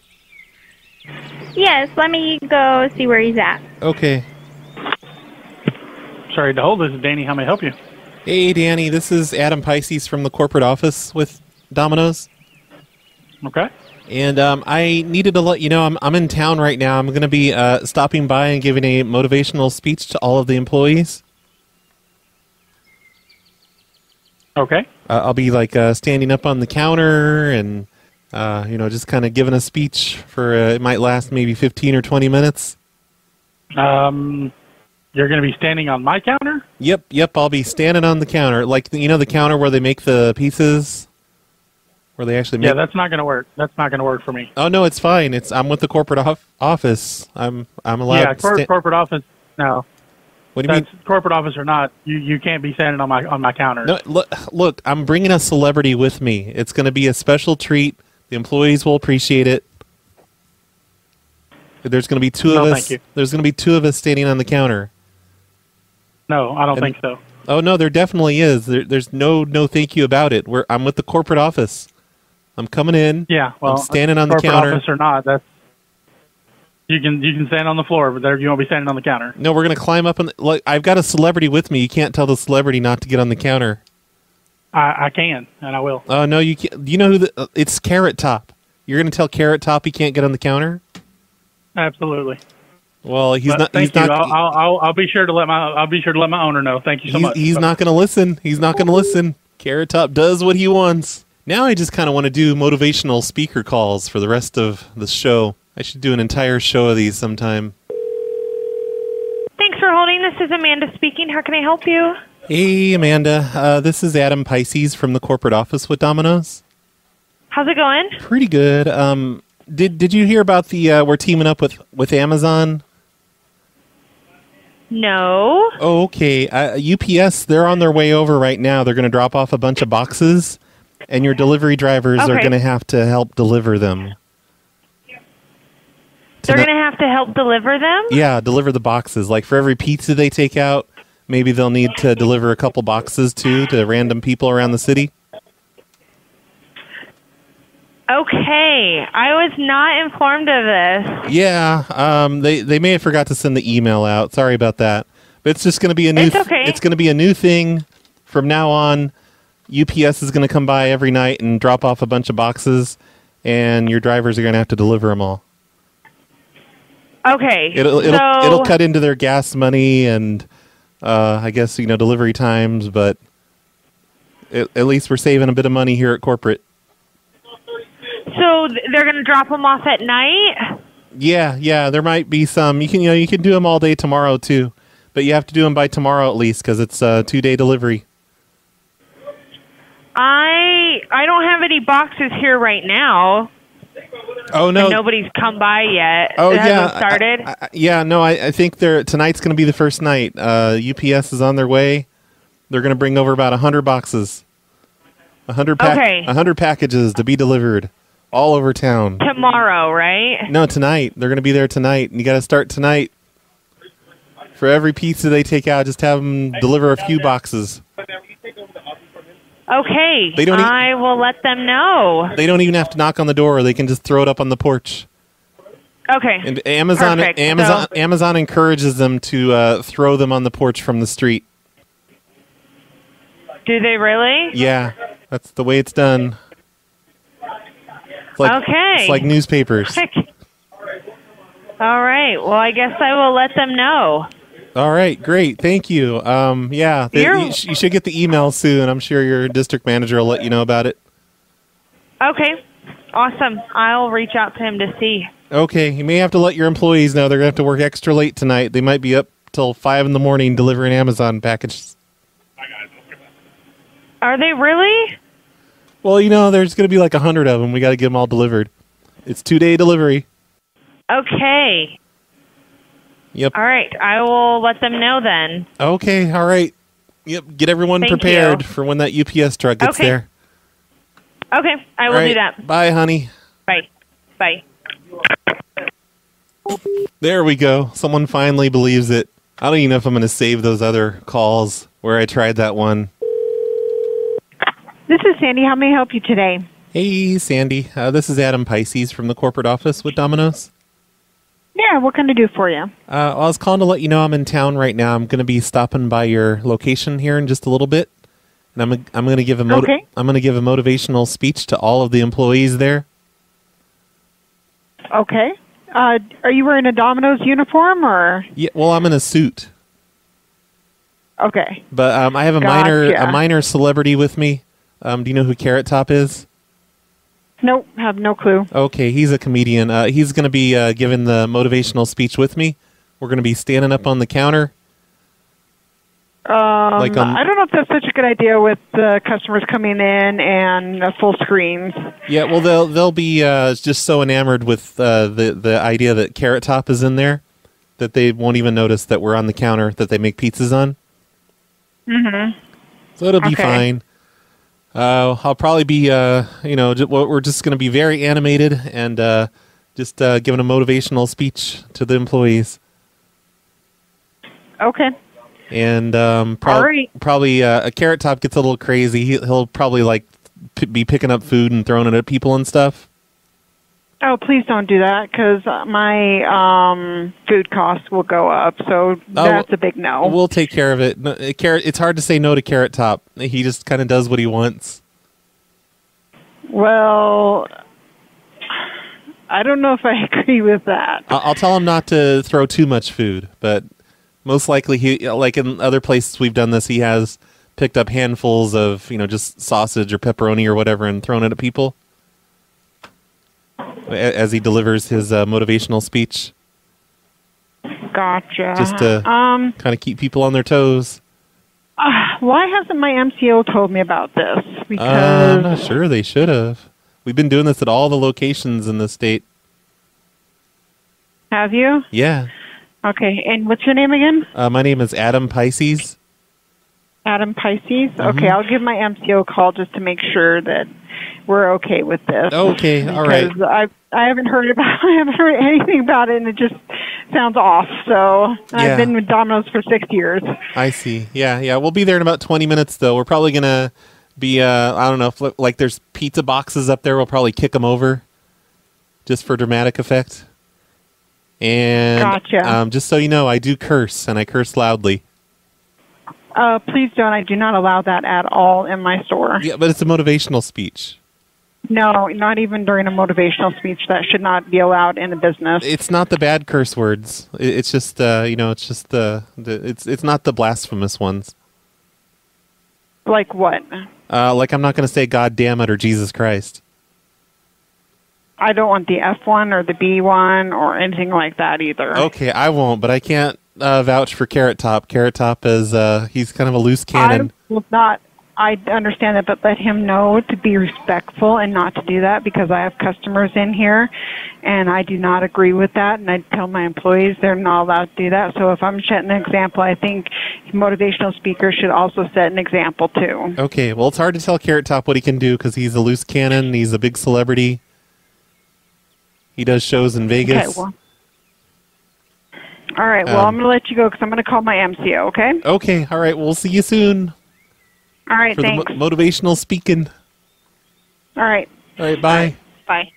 Yes, let me go see where he's at. Okay. Sorry to hold. This is Danny. How may I help you? Hey, Danny. This is Adam Pisces from the corporate office with Domino's. Okay. And I needed to let you know I'm in town right now. I'm going to be stopping by and giving a motivational speech to all of the employees. Okay. I'll be like standing up on the counter and... you know, just kind of giving a speech for, it might last maybe 15 or 20 minutes. You're going to be standing on my counter? Yep, I'll be standing on the counter. Like, you know, the counter where they make the pizzas? Where they actually make... Yeah, that's not going to work. That's not going to work for me. Oh, no, it's fine. I'm with the corporate office. I'm allowed to... Yeah, corporate office, no. What do you mean? Corporate office or not, you can't be standing on my counter. No, look, I'm bringing a celebrity with me. It's going to be a special treat. The employees will appreciate it. There's going to be two of us. Thank you. There's going to be two of us standing on the counter. No, I don't think so. Oh no, there definitely is. There's no thank you about it. I'm with the corporate office. I'm coming in. Yeah, well, I'm standing on the counter. Corporate office or not, that's you can stand on the floor, but there you won't be standing on the counter. No, we're going to climb up on. Look, I've got a celebrity with me. You can't tell the celebrity not to get on the counter. I can, and I will. Oh, no, you can't. You know who it's Carrot Top. You're going to tell Carrot Top he can't get on the counter? Absolutely. Well, he's not. I'll be sure to let my owner know. Thank you so much. He's not going to listen. He's not going to listen. Carrot Top does what he wants. Now I just kind of want to do motivational speaker calls for the rest of the show. I should do an entire show of these sometime. Thanks for holding. This is Amanda speaking. How can I help you? Hey, Amanda. This is Adam Pisces from the corporate office with Domino's. How's it going? Pretty good. Did you hear about the we're teaming up with Amazon? No. Oh, okay. UPS, they're on their way over right now. They're going to drop off a bunch of boxes, and your delivery drivers are going to have to help deliver them. They're going to have to help deliver them? Yeah, deliver the boxes. Like, for every pizza they take out, maybe they'll need to deliver a couple boxes, too, to random people around the city. Okay. I was not informed of this. Yeah. They may have forgot to send the email out. Sorry about that. But it's just going to be a new... It's okay. It's going to be a new thing. From now on, UPS is going to come by every night and drop off a bunch of boxes, and your drivers are going to have to deliver them all. Okay. It'll cut into their gas money and... I guess, you know, delivery times, but at least we're saving a bit of money here at corporate. So they're going to drop them off at night? Yeah, there might be some. You can do them all day tomorrow, too, but you have to do them by tomorrow at least because it's a two-day delivery. I don't have any boxes here right now. Oh no! And nobody's come by yet. Oh yeah, started. I think tonight's going to be the first night. UPS is on their way. They're going to bring over about 100 boxes, 100 packages to be delivered all over town. Tomorrow, right? No, tonight. They're going to be there tonight, and you got to start tonight. For every pizza they take out, just have them deliver a few boxes. Okay, I will let them know. They don't even have to knock on the door. They can just throw it up on the porch. Okay. And Amazon encourages them to throw them on the porch from the street. Do they really? Yeah, that's the way it's done. It's like, okay. It's like newspapers. Heck. All right. Well, I guess I will let them know. All right, great. Thank you. Yeah, you should get the email soon. I'm sure your district manager will let you know about it. Okay, awesome. I'll reach out to him to see. Okay, you may have to let your employees know they're going to have to work extra late tonight. They might be up till 5 in the morning delivering Amazon packages. Are they really? Well, you know, there's going to be like 100 of them. We got to get them all delivered. It's two-day delivery. Okay. Yep. All right. I will let them know then. Okay. All right. Yep. Get everyone prepared for when that UPS truck gets there. Okay. I will do that. Bye, honey. Bye. Bye. There we go. Someone finally believes it. I don't even know if I'm going to save those other calls where I tried that one. This is Sandy. How may I help you today? Hey, Sandy. This is Adam Pisces from the corporate office with Domino's. Yeah, what can I do for you? Well, I was calling to let you know I'm in town right now. I'm going to be stopping by your location here in just a little bit, and I'm going to give a motivational speech to all of the employees there. Okay. Are you wearing a Domino's uniform or? Yeah. Well, I'm in a suit. Okay. But I have a minor celebrity with me. Do you know who Carrot Top is? Nope, have no clue. Okay, he's a comedian. He's going to be giving the motivational speech with me. We're going to be standing up on the counter. I don't know if that's such a good idea with the customers coming in and full screens. Yeah, well, they'll be just so enamored with the idea that Carrot Top is in there that they won't even notice that we're on the counter that they make pizzas on. Mm-hmm. So it'll be fine. I'll probably be, we're just going to be very animated and just giving a motivational speech to the employees. Okay. And probably a Carrot Top gets a little crazy. He'll probably like be picking up food and throwing it at people and stuff. Oh, please don't do that because my food costs will go up. So that's a big no. We'll take care of it. No, it's hard to say no to Carrot Top. He just kind of does what he wants. Well, I don't know if I agree with that. I'll tell him not to throw too much food, but most likely, like in other places we've done this, he has picked up handfuls of just sausage or pepperoni or whatever and thrown it at people as he delivers his motivational speech. Gotcha. Just to kind of keep people on their toes. Why hasn't my MCO told me about this? Because I'm not sure. They should have. We've been doing this at all the locations in the state. Have you? Yeah. Okay. And what's your name again? My name is Adam Pisces. Adam Pisces? Mm-hmm. Okay, I'll give my MCO a call just to make sure that we're okay with this. Okay, all right. I haven't heard anything about it, and it just sounds off. So yeah. I've been with Domino's for 6 years. I see. Yeah. We'll be there in about 20 minutes, though. We're probably gonna be. I don't know. If, like, there's pizza boxes up there. We'll probably kick them over, just for dramatic effect. And gotcha. Just so you know, I do curse, and I curse loudly. Please don't. I do not allow that at all in my store. Yeah, but it's a motivational speech. No, not even during a motivational speech. That should not be allowed in a business. It's not the bad curse words. It's just, it's just it's not the blasphemous ones. Like what? Like I'm not going to say God damn it or Jesus Christ. I don't want the F one or the B one or anything like that either. Okay, I won't, but I can't vouch for Carrot Top. Carrot Top is he's kind of a loose cannon. I will not. I understand that, but let him know to be respectful and not to do that because I have customers in here, and I do not agree with that. And I tell my employees they're not allowed to do that. So if I'm setting an example, I think motivational speakers should also set an example too. Okay. Well, it's hard to tell Carrot Top what he can do because he's a loose cannon. He's a big celebrity. He does shows in Vegas. Okay, well. All right. Well, I'm going to let you go because I'm going to call my MCO, okay? Okay. All right. We'll see you soon. All right. Thanks. For the motivational speaking. All right. All right. Bye. Bye.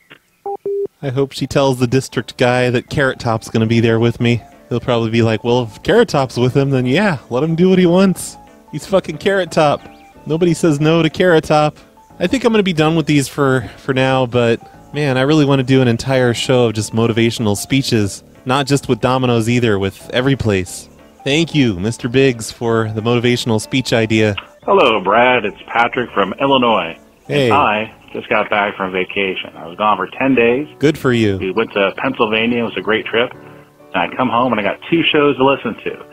I hope she tells the district guy that Carrot Top's going to be there with me. He'll probably be like, well, if Carrot Top's with him, then yeah, let him do what he wants. He's fucking Carrot Top. Nobody says no to Carrot Top. I think I'm going to be done with these for now, but man, I really want to do an entire show of just motivational speeches. Not just with Domino's either, with every place. Thank you, Mr. Biggs, for the motivational speech idea. Hello, Brad. It's Patrick from Illinois. Hey. And I just got back from vacation. I was gone for 10 days. Good for you. We went to Pennsylvania. It was a great trip. And I come home and I got 2 shows to listen to.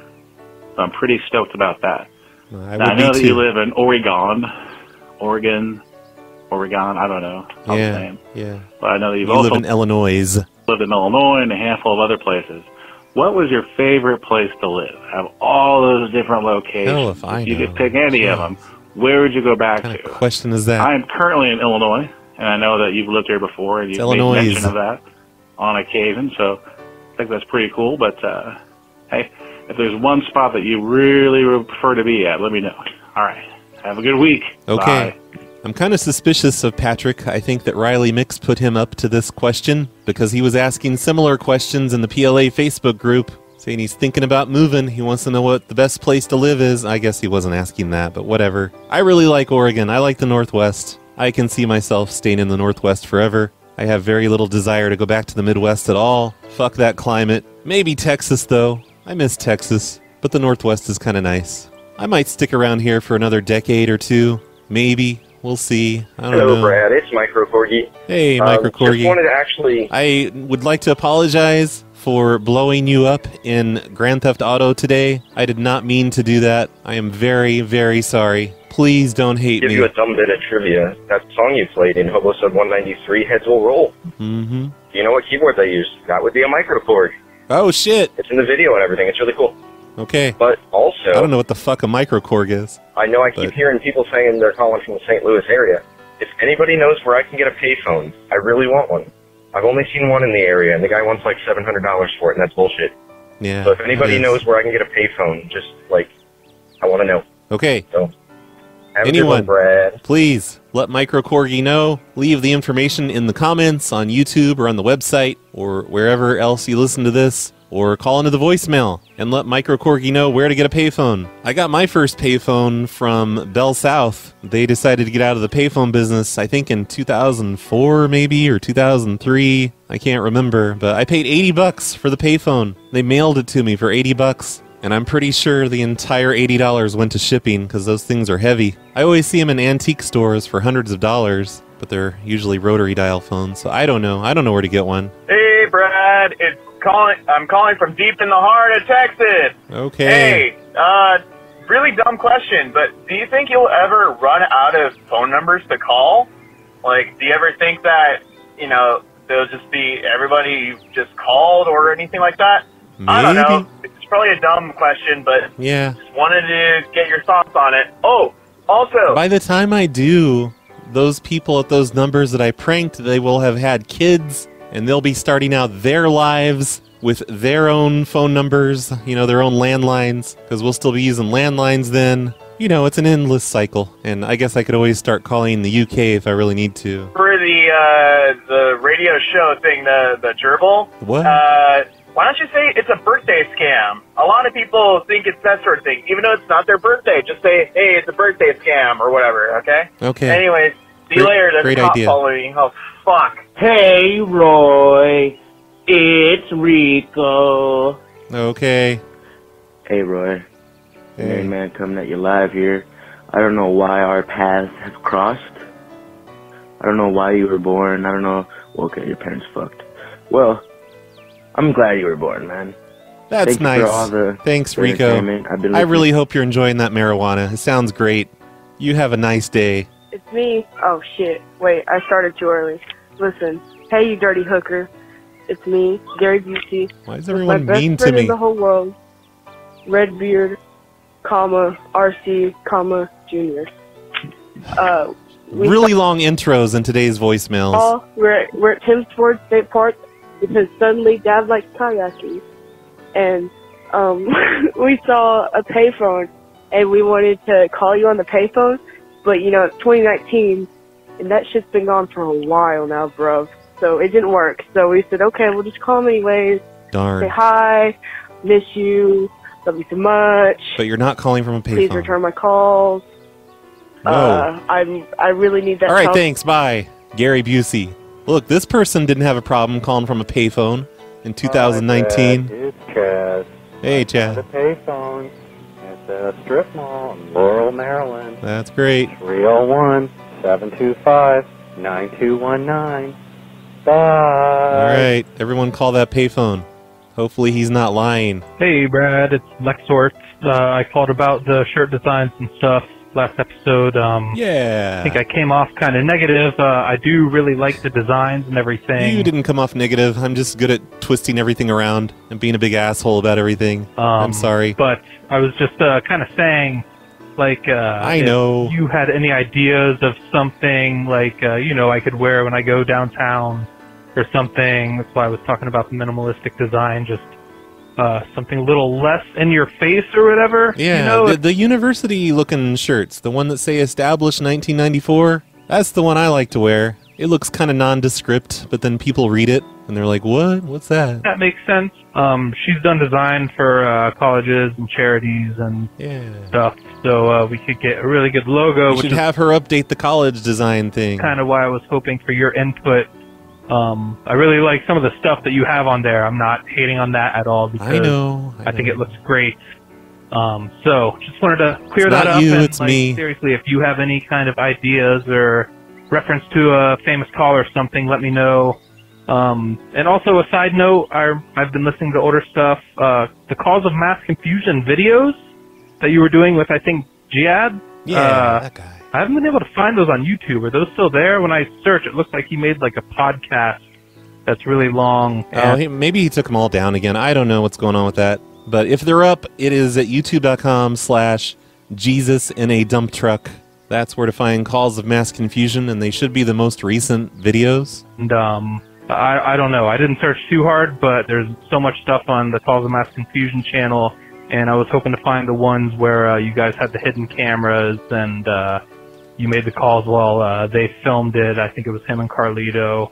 So I'm pretty stoked about that. I know that you live in Oregon. I don't know. Yeah. But I know that you also live in Illinois. Lived in Illinois and a handful of other places. What was your favorite place to live? Out of all those different locations, if you could pick any of them, where would you go back to? What kind of question is that? I am currently in Illinois, and I know that you've lived here before, and you've made mention of that on occasion, so I think that's pretty cool. But hey, if there's one spot that you really would prefer to be at, let me know. All right. Have a good week. Okay. Bye. I'm kind of suspicious of Patrick. I think that Riley Mix put him up to this question because he was asking similar questions in the PLA Facebook group, saying he's thinking about moving. He wants to know what the best place to live is. I guess he wasn't asking that, but whatever. I really like Oregon. I like the Northwest. I can see myself staying in the Northwest forever. I have very little desire to go back to the Midwest at all. Fuck that climate. Maybe Texas, though. I miss Texas, but the Northwest is kind of nice. I might stick around here for another decade or two, maybe. We'll see. I don't know. Hello, Brad. It's microKORG. Hey, microKORG. Just wanted to I would like to apologize for blowing you up in Grand Theft Auto today. I did not mean to do that. I am very, very sorry. Please don't hate me. Give you a dumb bit of trivia. That song you played in Hobo Sub 193, Heads Will Roll. Mm-hmm. Do you know what keyboard they used? That would be a microKORG. Oh, shit. It's in the video and everything. It's really cool. Okay. But also, I don't know what the fuck a microKORG is. I know I keep hearing people saying they're calling from the St. Louis area. If anybody knows where I can get a payphone, I really want one. I've only seen one in the area, and the guy wants like $700 for it, and that's bullshit. Yeah. So if anybody knows where I can get a payphone, just like, I want to know. Okay. So, have anyone, a good one, Brad. Please let microKORG know. Leave the information in the comments on YouTube or on the website or wherever else you listen to this. Or call into the voicemail and let microKORG know where to get a payphone. I got my first payphone from Bell South. They decided to get out of the payphone business, I think in 2004 maybe, or 2003. I can't remember, but I paid $80 for the payphone. They mailed it to me for $80, and I'm pretty sure the entire $80 went to shipping because those things are heavy. I always see them in antique stores for hundreds of dollars, but they're usually rotary dial phones, so I don't know. I don't know where to get one. Hey, Brad, it's I'm calling from deep in the heart of Texas. Okay. Hey, really dumb question, but do you think you'll ever run out of phone numbers to call? Like, do you ever think that, you know, there'll just be everybody you just called or anything like that? Maybe. I don't know. It's probably a dumb question, but yeah, just wanted to get your thoughts on it. Oh, also, by the time I do, those people at those numbers that I pranked, they will have had kids. And they'll be starting out their lives with their own phone numbers, you know, their own landlines, because we'll still be using landlines then. You know, it's an endless cycle. And I guess I could always start calling the UK if I really need to. For the radio show thing, the gerbil, what? Why don't you say it's a birthday scam? A lot of people think it's that sort of thing. Even though it's not their birthday, just say, hey, it's a birthday scam or whatever, okay? Okay. Anyways, see you later. Great idea. Oh, fuck. Hey, Roy, it's Rico. Okay. Hey, Roy. Hey, man, coming at you live here. I don't know why our paths have crossed. I don't know why you were born. I don't know. Well, okay, your parents fucked. Well, I'm glad you were born, man. That's nice. Thanks, Rico. I really hope you're enjoying that marijuana. It sounds great. You have a nice day. It's me. Oh, shit. Wait, I started too early. Listen, hey, you dirty hooker. It's me, Gary Busey. Why is everyone mean to me? My best friend in the whole world, Redbeard, RC, Junior. Really long intros in today's voicemails. We're at Tim's Ford State Park because suddenly Dad likes kayaking. and we saw a payphone, and we wanted to call you on the payphone, but, you know, it's 2019, and that shit's been gone for a while now, bro. So it didn't work. So we said, okay, we'll just call him anyways. Darn. Say hi, miss you, love you so much. But you're not calling from a payphone. Please return my calls. No. I really need that. All right, help. Thanks. Bye. Gary Busey. Look, this person didn't have a problem calling from a payphone in 2019. Hi, it's Chad. Hey, Chad. I got a payphone at the strip mall in Laurel, Maryland. That's great. 301-725-9219. Bye. All right, everyone call that payphone. Hopefully he's not lying. Hey, Brad, it's Lexort. I called about the shirt designs and stuff last episode. Yeah. I think I came off kind of negative. I do really like the designs and everything. You didn't come off negative. I'm just good at twisting everything around and being a big asshole about everything. I'm sorry. But I was just kind of saying, like, I know. If you had any ideas of something, like, you know, I could wear when I go downtown or something. That's why I was talking about the minimalistic design, just something a little less in your face or whatever. Yeah, you know, the university-looking shirts, the one that say established 1994, that's the one I like to wear. It looks kind of nondescript, but then people read it, and they're like, what? What's that? That makes sense. She's done design for colleges and charities and stuff, so we could get a really good logo. We should have her update the college design thing. Kind of why I was hoping for your input. I really like some of the stuff that you have on there. I'm not hating on that at all because I think it looks great. So just wanted to clear that up. And, it's like, me. Seriously, if you have any kind of ideas or reference to a famous call or something, let me know. And also a side note, I've been listening to older stuff. The Calls of Mass Confusion videos that you were doing with, I think, Jihad. Yeah, that guy. I haven't been able to find those on YouTube. Are those still there? When I search, it looks like he made like a podcast that's really long. Maybe he took them all down again. I don't know what's going on with that. But if they're up, it is at youtube.com/JesusInADumpTruck. That's where to find Calls of Mass Confusion, and they should be the most recent videos. And I don't know. I didn't search too hard, but there's so much stuff on the Calls of Mass Confusion channel, and I was hoping to find the ones where you guys had the hidden cameras and... you made the calls while they filmed it. I think it was him and Carlito.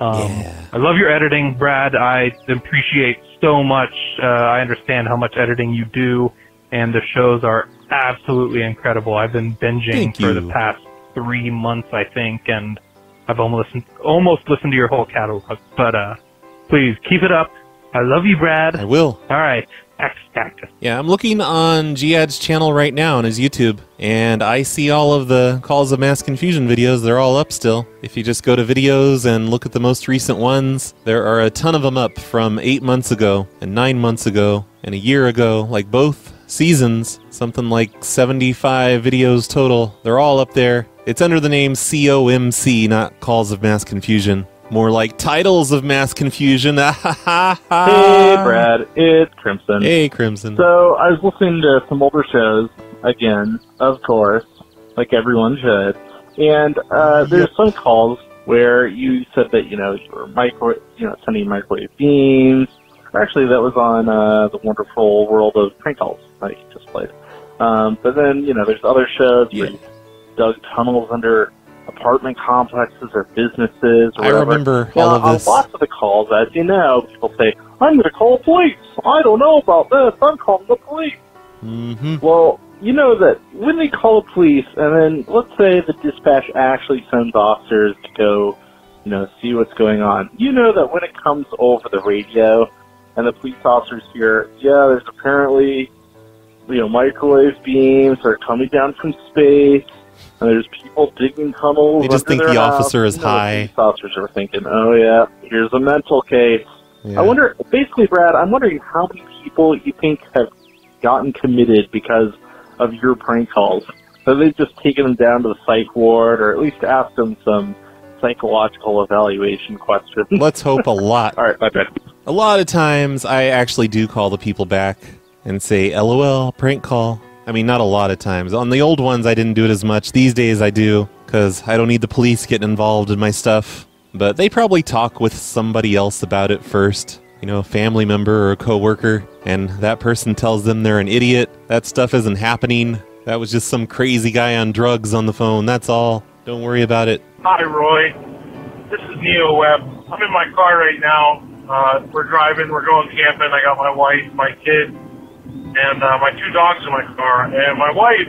I love your editing, Brad. I appreciate so much. I understand how much editing you do, and the shows are absolutely incredible. I've been binging for the past 3 months, I think, and I've almost listened to your whole catalog. But please, keep it up. I love you, Brad. I will. All right. Yeah, I'm looking on Jihad's channel right now on his YouTube, and I see all of the Calls of Mass Confusion videos. They're all up still. If you just go to videos and look at the most recent ones, there are a ton of them up from 8 months ago and 9 months ago and a year ago, like both seasons, something like 75 videos total. They're all up there. It's under the name COMC, not Calls of Mass Confusion. More like Titles of Mass Confusion. Hey, Brad. It's Crimson. Hey, Crimson. So I was listening to some older shows, again, of course, like everyone should. And there's some calls where you said that, you know, you were sending microwave beams. Actually, that was on The Wonderful World of Prank Calls that you just played. But then, you know, there's other shows where you dug tunnels under apartment complexes or businesses or whatever. I remember all of this. On lots of the calls, as you know, people say, I'm going to call the police. I don't know about this. I'm calling the police. Mm-hmm. Well, you know that when they call the police, and then let's say the dispatch actually sends officers to go, you know, see what's going on. You know that when it comes over the radio and the police officers hear, yeah, there's apparently, you know, microwave beams are coming down from space. And there's people digging tunnels. They just think the officer is high. The officers are thinking, oh, yeah, here's a mental case. Yeah. I wonder, basically, Brad, I'm wondering how many people you think have gotten committed because of your prank calls. So they've just taken them down to the psych ward or at least asked them some psychological evaluation questions. Let's hope a lot. All right, my bad. A lot of times I actually do call the people back and say, LOL, prank call. I mean, not a lot of times. On the old ones, I didn't do it as much. These days, I do, because I don't need the police getting involved in my stuff. But they probably talk with somebody else about it first. you know, a family member or a coworker, and that person tells them they're an idiot. That stuff isn't happening. That was just some crazy guy on drugs on the phone. That's all. Don't worry about it. Hi, Roy. This is Neo Webb. I'm in my car right now. We're driving. We're going camping. I got my wife, my kid, and my two dogs in my car. And my wife...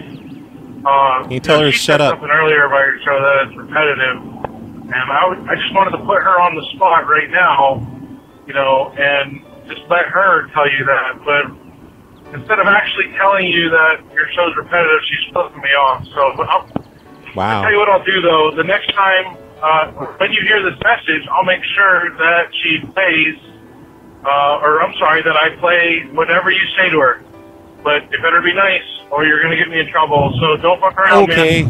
Can you tell her to shut up? Something earlier about your show that it's repetitive. And I just wanted to put her on the spot right now, you know, and just let her tell you that. But instead of actually telling you that your show's repetitive, she's flipping me off. So, but I'll tell you what I'll do, though. The next time, when you hear this message, I'll make sure that she plays, that I play whatever you say to her. But it better be nice, or you're going to get me in trouble. So don't fuck around, man. Okay.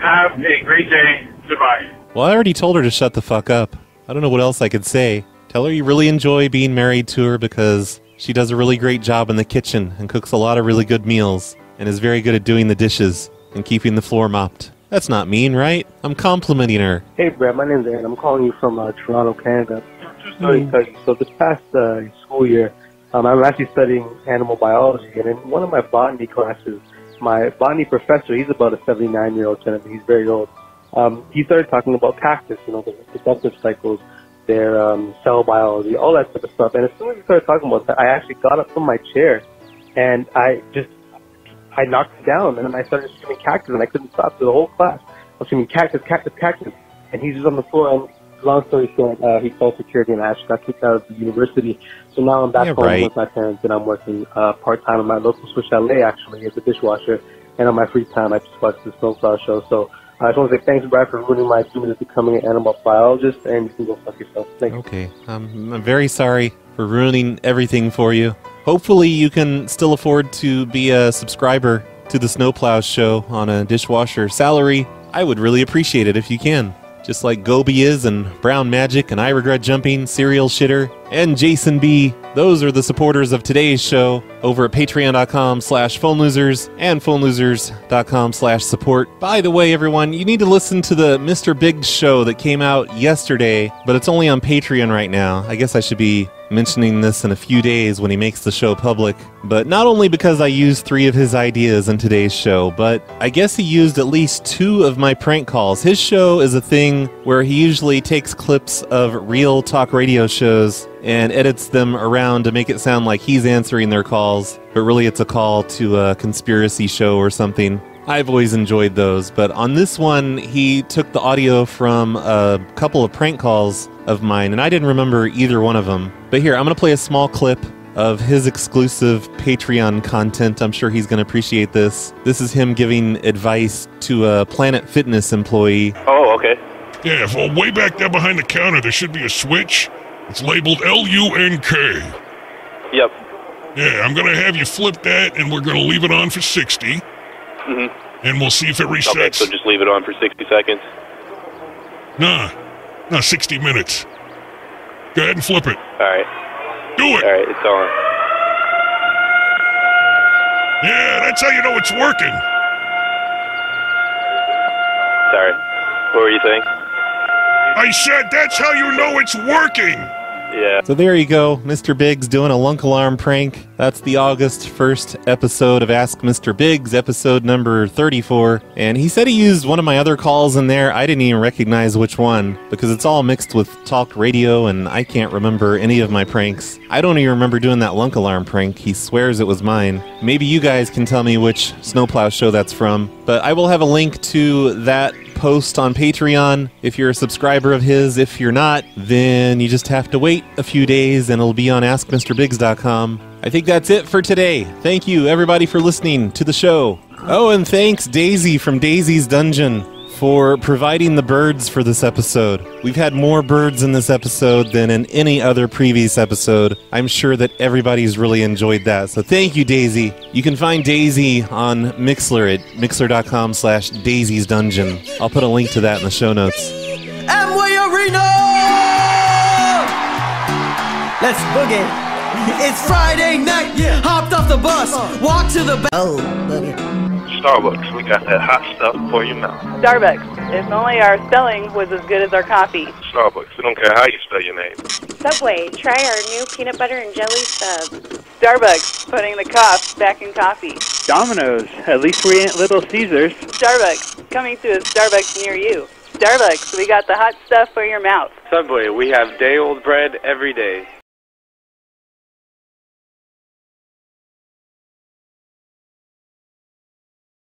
Have a great day. Goodbye. Well, I already told her to shut the fuck up. I don't know what else I could say. Tell her you really enjoy being married to her because she does a really great job in the kitchen and cooks a lot of really good meals and is very good at doing the dishes and keeping the floor mopped. That's not mean, right? I'm complimenting her. Hey, Brad, my name's Aaron. I'm calling you from Toronto, Canada. So this past school year, I'm actually studying animal biology, and in one of my botany classes, my botany professor, he's about a 79-year-old gentleman, he's very old. He started talking about cactus, you know, the reproductive cycles, their cell biology, all that type of stuff. And as soon as he started talking about that, I actually got up from my chair and I knocked it down, and then I started screaming cactus, and I couldn't stop through the whole class. I was screaming cactus, cactus, cactus. And he's just on the floor, and long story short, he called security, and I actually got kicked out of the university. So now I'm back home with my parents, and I'm working part-time at my local chalet, actually, as a dishwasher. And on my free time, I just watch the Snowplow Show. So I just want to say thanks, Brad, for ruining my dream of becoming an animal biologist, and you can go fuck yourself. Thanks. Okay. I'm very sorry for ruining everything for you. Hopefully you can still afford to be a subscriber to the Snowplow Show on a dishwasher salary. I would really appreciate it if you can. Just like Goby is, and Brown Magic, and I Regret Jumping, Serial Shitter, and Jason B. Those are the supporters of today's show over at patreon.com/phonelosers and phonelosers.com/support. By the way, everyone, you need to listen to the Mr. Big show that came out yesterday, but it's only on Patreon right now. I guess I should be mentioning this in a few days when he makes the show public, but not only because I used 3 of his ideas in today's show, but I guess he used at least 2 of my prank calls. His show is a thing where he usually takes clips of real talk radio shows and edits them around to make it sound like he's answering their calls, but really it's a call to a conspiracy show or something. I've always enjoyed those, but on this one, he took the audio from a couple of prank calls of mine, and I didn't remember either one of them. But here, I'm going to play a small clip of his exclusive Patreon content. I'm sure he's going to appreciate this. This is him giving advice to a Planet Fitness employee. Oh, okay. Yeah, well, way back there behind the counter, there should be a switch. It's labeled LUNK. Yep. Yeah, I'm going to have you flip that, and we're going to leave it on for 60. Mm-hmm. And we'll see if it resets. Okay, so just leave it on for 60 seconds? Nah. No, 60 minutes. Go ahead and flip it. All right. Do it. All right, it's on. Yeah, that's how you know it's working. Sorry. What were you saying? I said that's how you know it's working. Yeah. So there you go. Mr. Biggs doing a Lunk Alarm prank. That's the August 1st episode of Ask Mr. Biggs, episode number 34. And he said he used one of my other calls in there. I didn't even recognize which one because it's all mixed with talk radio and I can't remember any of my pranks. I don't even remember doing that Lunk Alarm prank. He swears it was mine. Maybe you guys can tell me which Snowplow show that's from. But I will have a link to that post on Patreon if you're a subscriber of his. If you're not, then you just have to wait a few days and it'll be on AskMrBiggs.com. I think that's it for today. Thank you everybody for listening to the show. Oh, and thanks Daisy from Daisy's Dungeon for providing the birds for this episode. We've had more birds in this episode than in any other previous episode. I'm sure that everybody's really enjoyed that. So thank you, Daisy. You can find Daisy on Mixlr at mixlr.com/Daisy's Dungeon. I'll put a link to that in the show notes. Amway Arena! Let's boogie. It's Friday night. Yeah. Hopped off the bus. Walked to the back. Oh, bugger. Starbucks. We got that hot stuff for your mouth. Starbucks. If only our spelling was as good as our coffee. Starbucks. We don't care how you spell your name. Subway. Try our new peanut butter and jelly sub. Starbucks. Putting the cups back in coffee. Domino's. At least we ain't Little Caesars. Starbucks. Coming to a Starbucks near you. Starbucks, we got the hot stuff for your mouth. Subway, we have day-old bread every day.